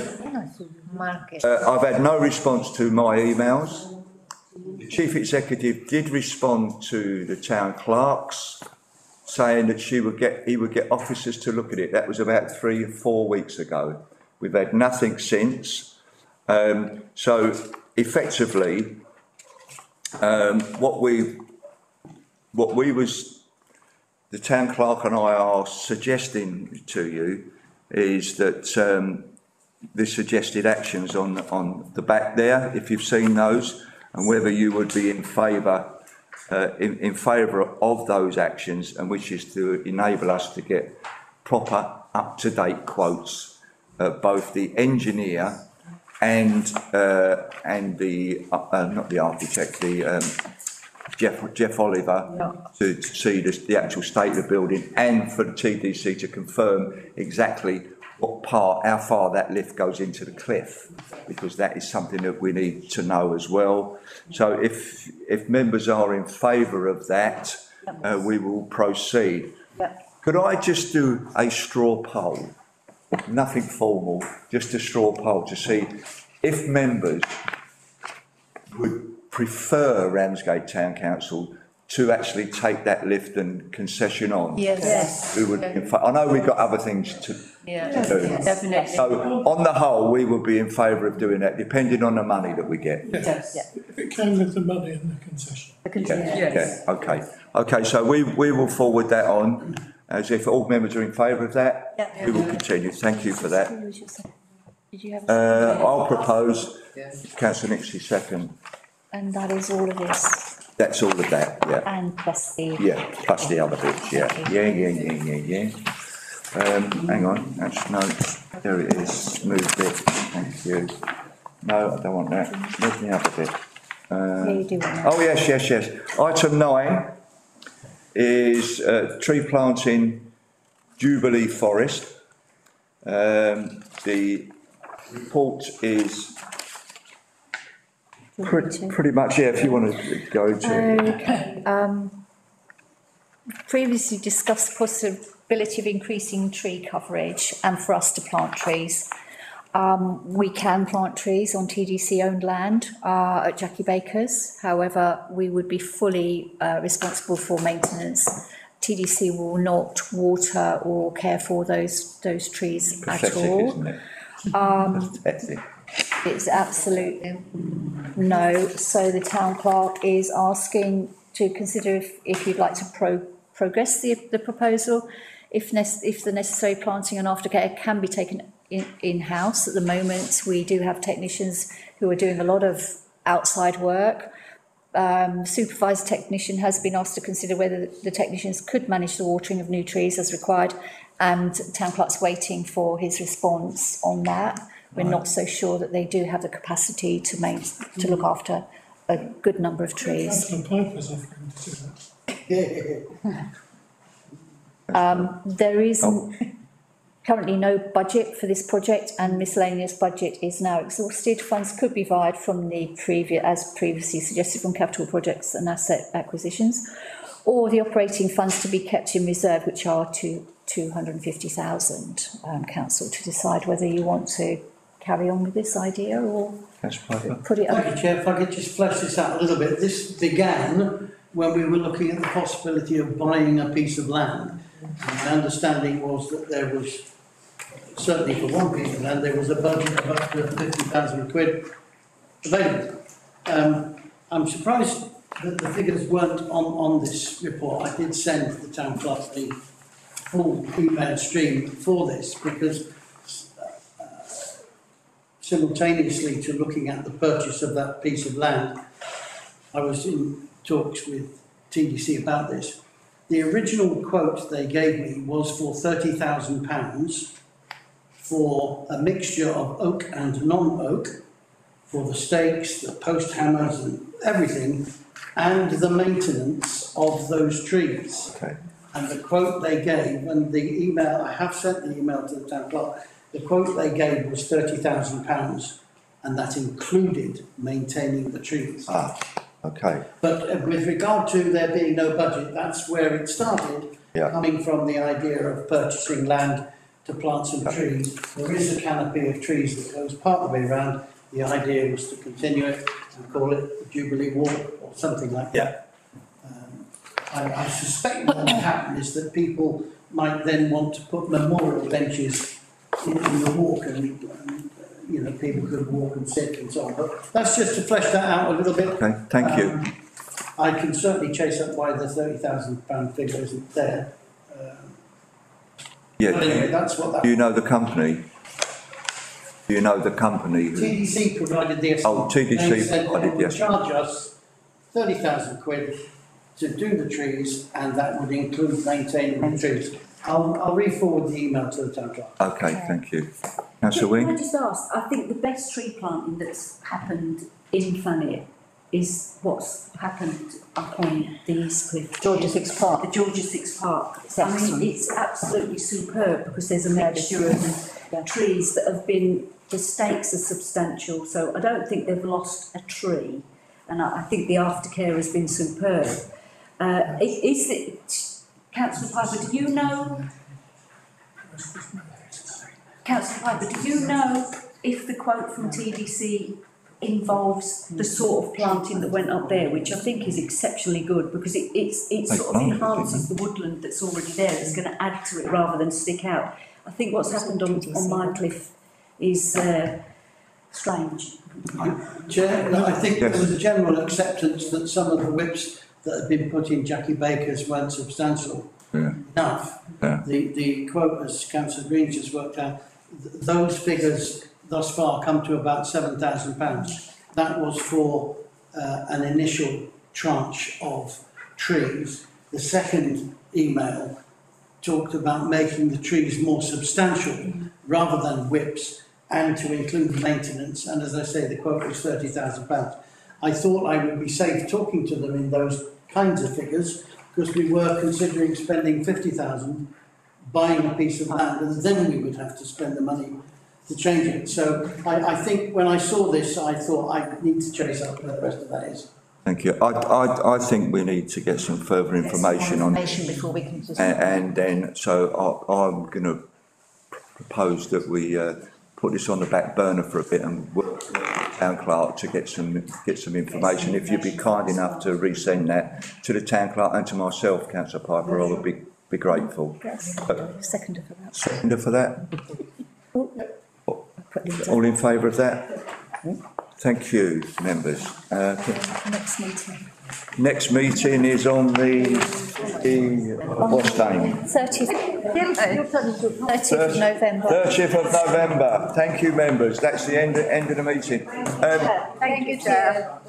uh, I've had no response to my emails. The Chief Executive did respond to the town clerks saying that she would get, he would get officers to look at it. That was about three or four weeks ago. We've had nothing since. Um, so effectively, um, what we, what we was, the town clerk and I are suggesting to you is that um, the suggested actions on, on the back there, if you've seen those, and whether you would be in favour uh, in, in favour of those actions, and which is to enable us to get proper up-to-date quotes, uh, both the engineer and uh, and the uh, uh, not the architect, the um, Jeff Jeff Oliver, no. to, to see the, the actual state of the building, and for the T D C to confirm exactly what part, how far that lift goes into the cliff, because that is something that we need to know as well. So if if members are in favour of that, uh, we will proceed. Yep. Could I just do a straw poll? Nothing formal, just a straw poll to see if members would prefer Ramsgate Town Council to actually take that lift and concession on. Yes. Yes. We would, in fact, I know we've got other things to, yeah. to do. Yes. Definitely. So on the whole, we would be in favour of doing that, depending on the money that we get. Yes. Yes. If it came with the money and the concession. The concession. Yeah. Yes. Yeah. Okay. Okay. So we we will forward that on, as if all members are in favour of that. Yeah. We will continue. Thank you for that. Did you have uh, I'll propose. Yeah. Councillor Nixon second. And that is all of this. That's all of that, yeah. And plus the... Yeah, plus the other bits, yeah. Yeah, yeah, yeah, yeah, yeah. Um, hang on, that's, no, there it is, smooth bit, thank you. No, I don't want that, where's the other bit? Uh, yeah, you do want that. Oh, yes, yes, yes. Item nine is uh, tree planting Jubilee Forest. Um, the report is... Pretty, pretty much, yeah, if you want to go to... Okay. Um, previously discussed possibility of increasing tree coverage and for us to plant trees. Um, we can plant trees on T D C-owned land uh, at Jackie Baker's. However, we would be fully uh, responsible for maintenance. T D C will not water or care for those, those trees Pathetic, at all. Isn't it? Um, Pathetic. It's absolutely no. So the town clerk is asking to consider if, if you'd like to pro progress the, the proposal, if, if the necessary planting and aftercare can be taken in, in house. At the moment, we do have technicians who are doing a lot of outside work. Um, supervised technician has been asked to consider whether the technicians could manage the watering of new trees as required, and town clerk's waiting for his response on that. We're not so sure that they do have the capacity to make, to look after a good number of trees. Councillor Piper's offering to do that. um, there is oh. currently no budget for this project, and miscellaneous budget is now exhausted. Funds could be vied from the previous, as previously suggested, from capital projects and asset acquisitions, or the operating funds to be kept in reserve, which are to two hundred and fifty thousand. Um, council to decide whether you want to carry on with this idea or put it up. Thank you, Chair. If I could just flesh this out a little bit. This began when we were looking at the possibility of buying a piece of land. My understanding was that there was certainly for one piece of land, there was a budget of up to fifty thousand quid available. Um, I'm surprised that the figures weren't on, on this report. I did send the town clerk the full email stream for this, because uh, simultaneously to looking at the purchase of that piece of land, I was in talks with T D C about this. The original quote they gave me was for thirty thousand pounds for a mixture of oak and non-oak, for the stakes, the post hammers and everything, and the maintenance of those trees. Okay. And the quote they gave, and the email, I have sent the email to the town clerk, the quote they gave was thirty thousand pounds, and that included maintaining the trees. Ah, okay. But with regard to there being no budget, that's where it started, yeah. Coming from the idea of purchasing land to plant some okay. trees. There is a canopy of trees that goes part of the way around. The idea was to continue it and call it the Jubilee Walk or something like yeah. that. I, I suspect what will happen is that people might then want to put memorial benches in, in the walk, and um, you know, people could walk and sit and so on. But that's just to flesh that out a little bit. Okay, thank um, you. I can certainly chase up why the thirty thousand pound figure isn't there. Um, yeah. But anyway, that's what that. Do you know the company? Do you know the company? T D C provided the estimate. Oh, T D C provided the estimate. They charge us thirty thousand quid. To do the trees, and that would include maintaining the trees. I'll, I'll re-forward the email to the town clerk. Okay, okay, thank you. Councillor Wing? Can I just ask, I think the best tree planting that's happened in Thanet is what's happened up on the East Cliff. George the sixth Park. The George the sixth Park. It's I mean, it's absolutely superb, because there's a mixture of yeah. trees that have been, the stakes are substantial, so I don't think they've lost a tree, and I, I think the aftercare has been superb. Uh, is, is it, Councillor Piper, do you know, Councillor Piper, do you know if the quote from T D C involves the sort of planting that went up there, which I think is exceptionally good, because it, it's, it sort of enhances the woodland that's already there. It's going to add to it rather than stick out. I think what's happened on, on my cliff is uh, strange. Chair, no, I think there was a general acceptance that some of the whips that had been put in Jackie Baker's weren't substantial yeah. enough. Yeah. The, the quote, as Councillor Green just worked out, th those figures thus far come to about seven thousand pounds. That was for uh, an initial tranche of trees. The second email talked about making the trees more substantial mm-hmm. rather than whips, and to include maintenance. And as I say, the quote was thirty thousand pounds. I thought I would be safe talking to them in those kinds of figures, because we were considering spending fifty thousand, buying a piece of land, and then we would have to spend the money to change it. So I, I think when I saw this, I thought I need to chase up where the rest of that is. Thank you. I, I, I think we need to get some further information, some information on it. Before we can just and, and then, so I, I'm going to propose that we uh, put this on the back burner for a bit and work town clerk to get some get some information. If you'd be kind enough to resend that to the town clerk and to myself, Councillor Piper, I would be be grateful. Seconder for that. Seconder for that. All in favour of that? Thank you, members. Uh, next meeting. Next meeting is on the the what's name? thirtieth of November. thirtieth of November. Thank you, members. That's the end end of the meeting. Um, Thank you, Chair.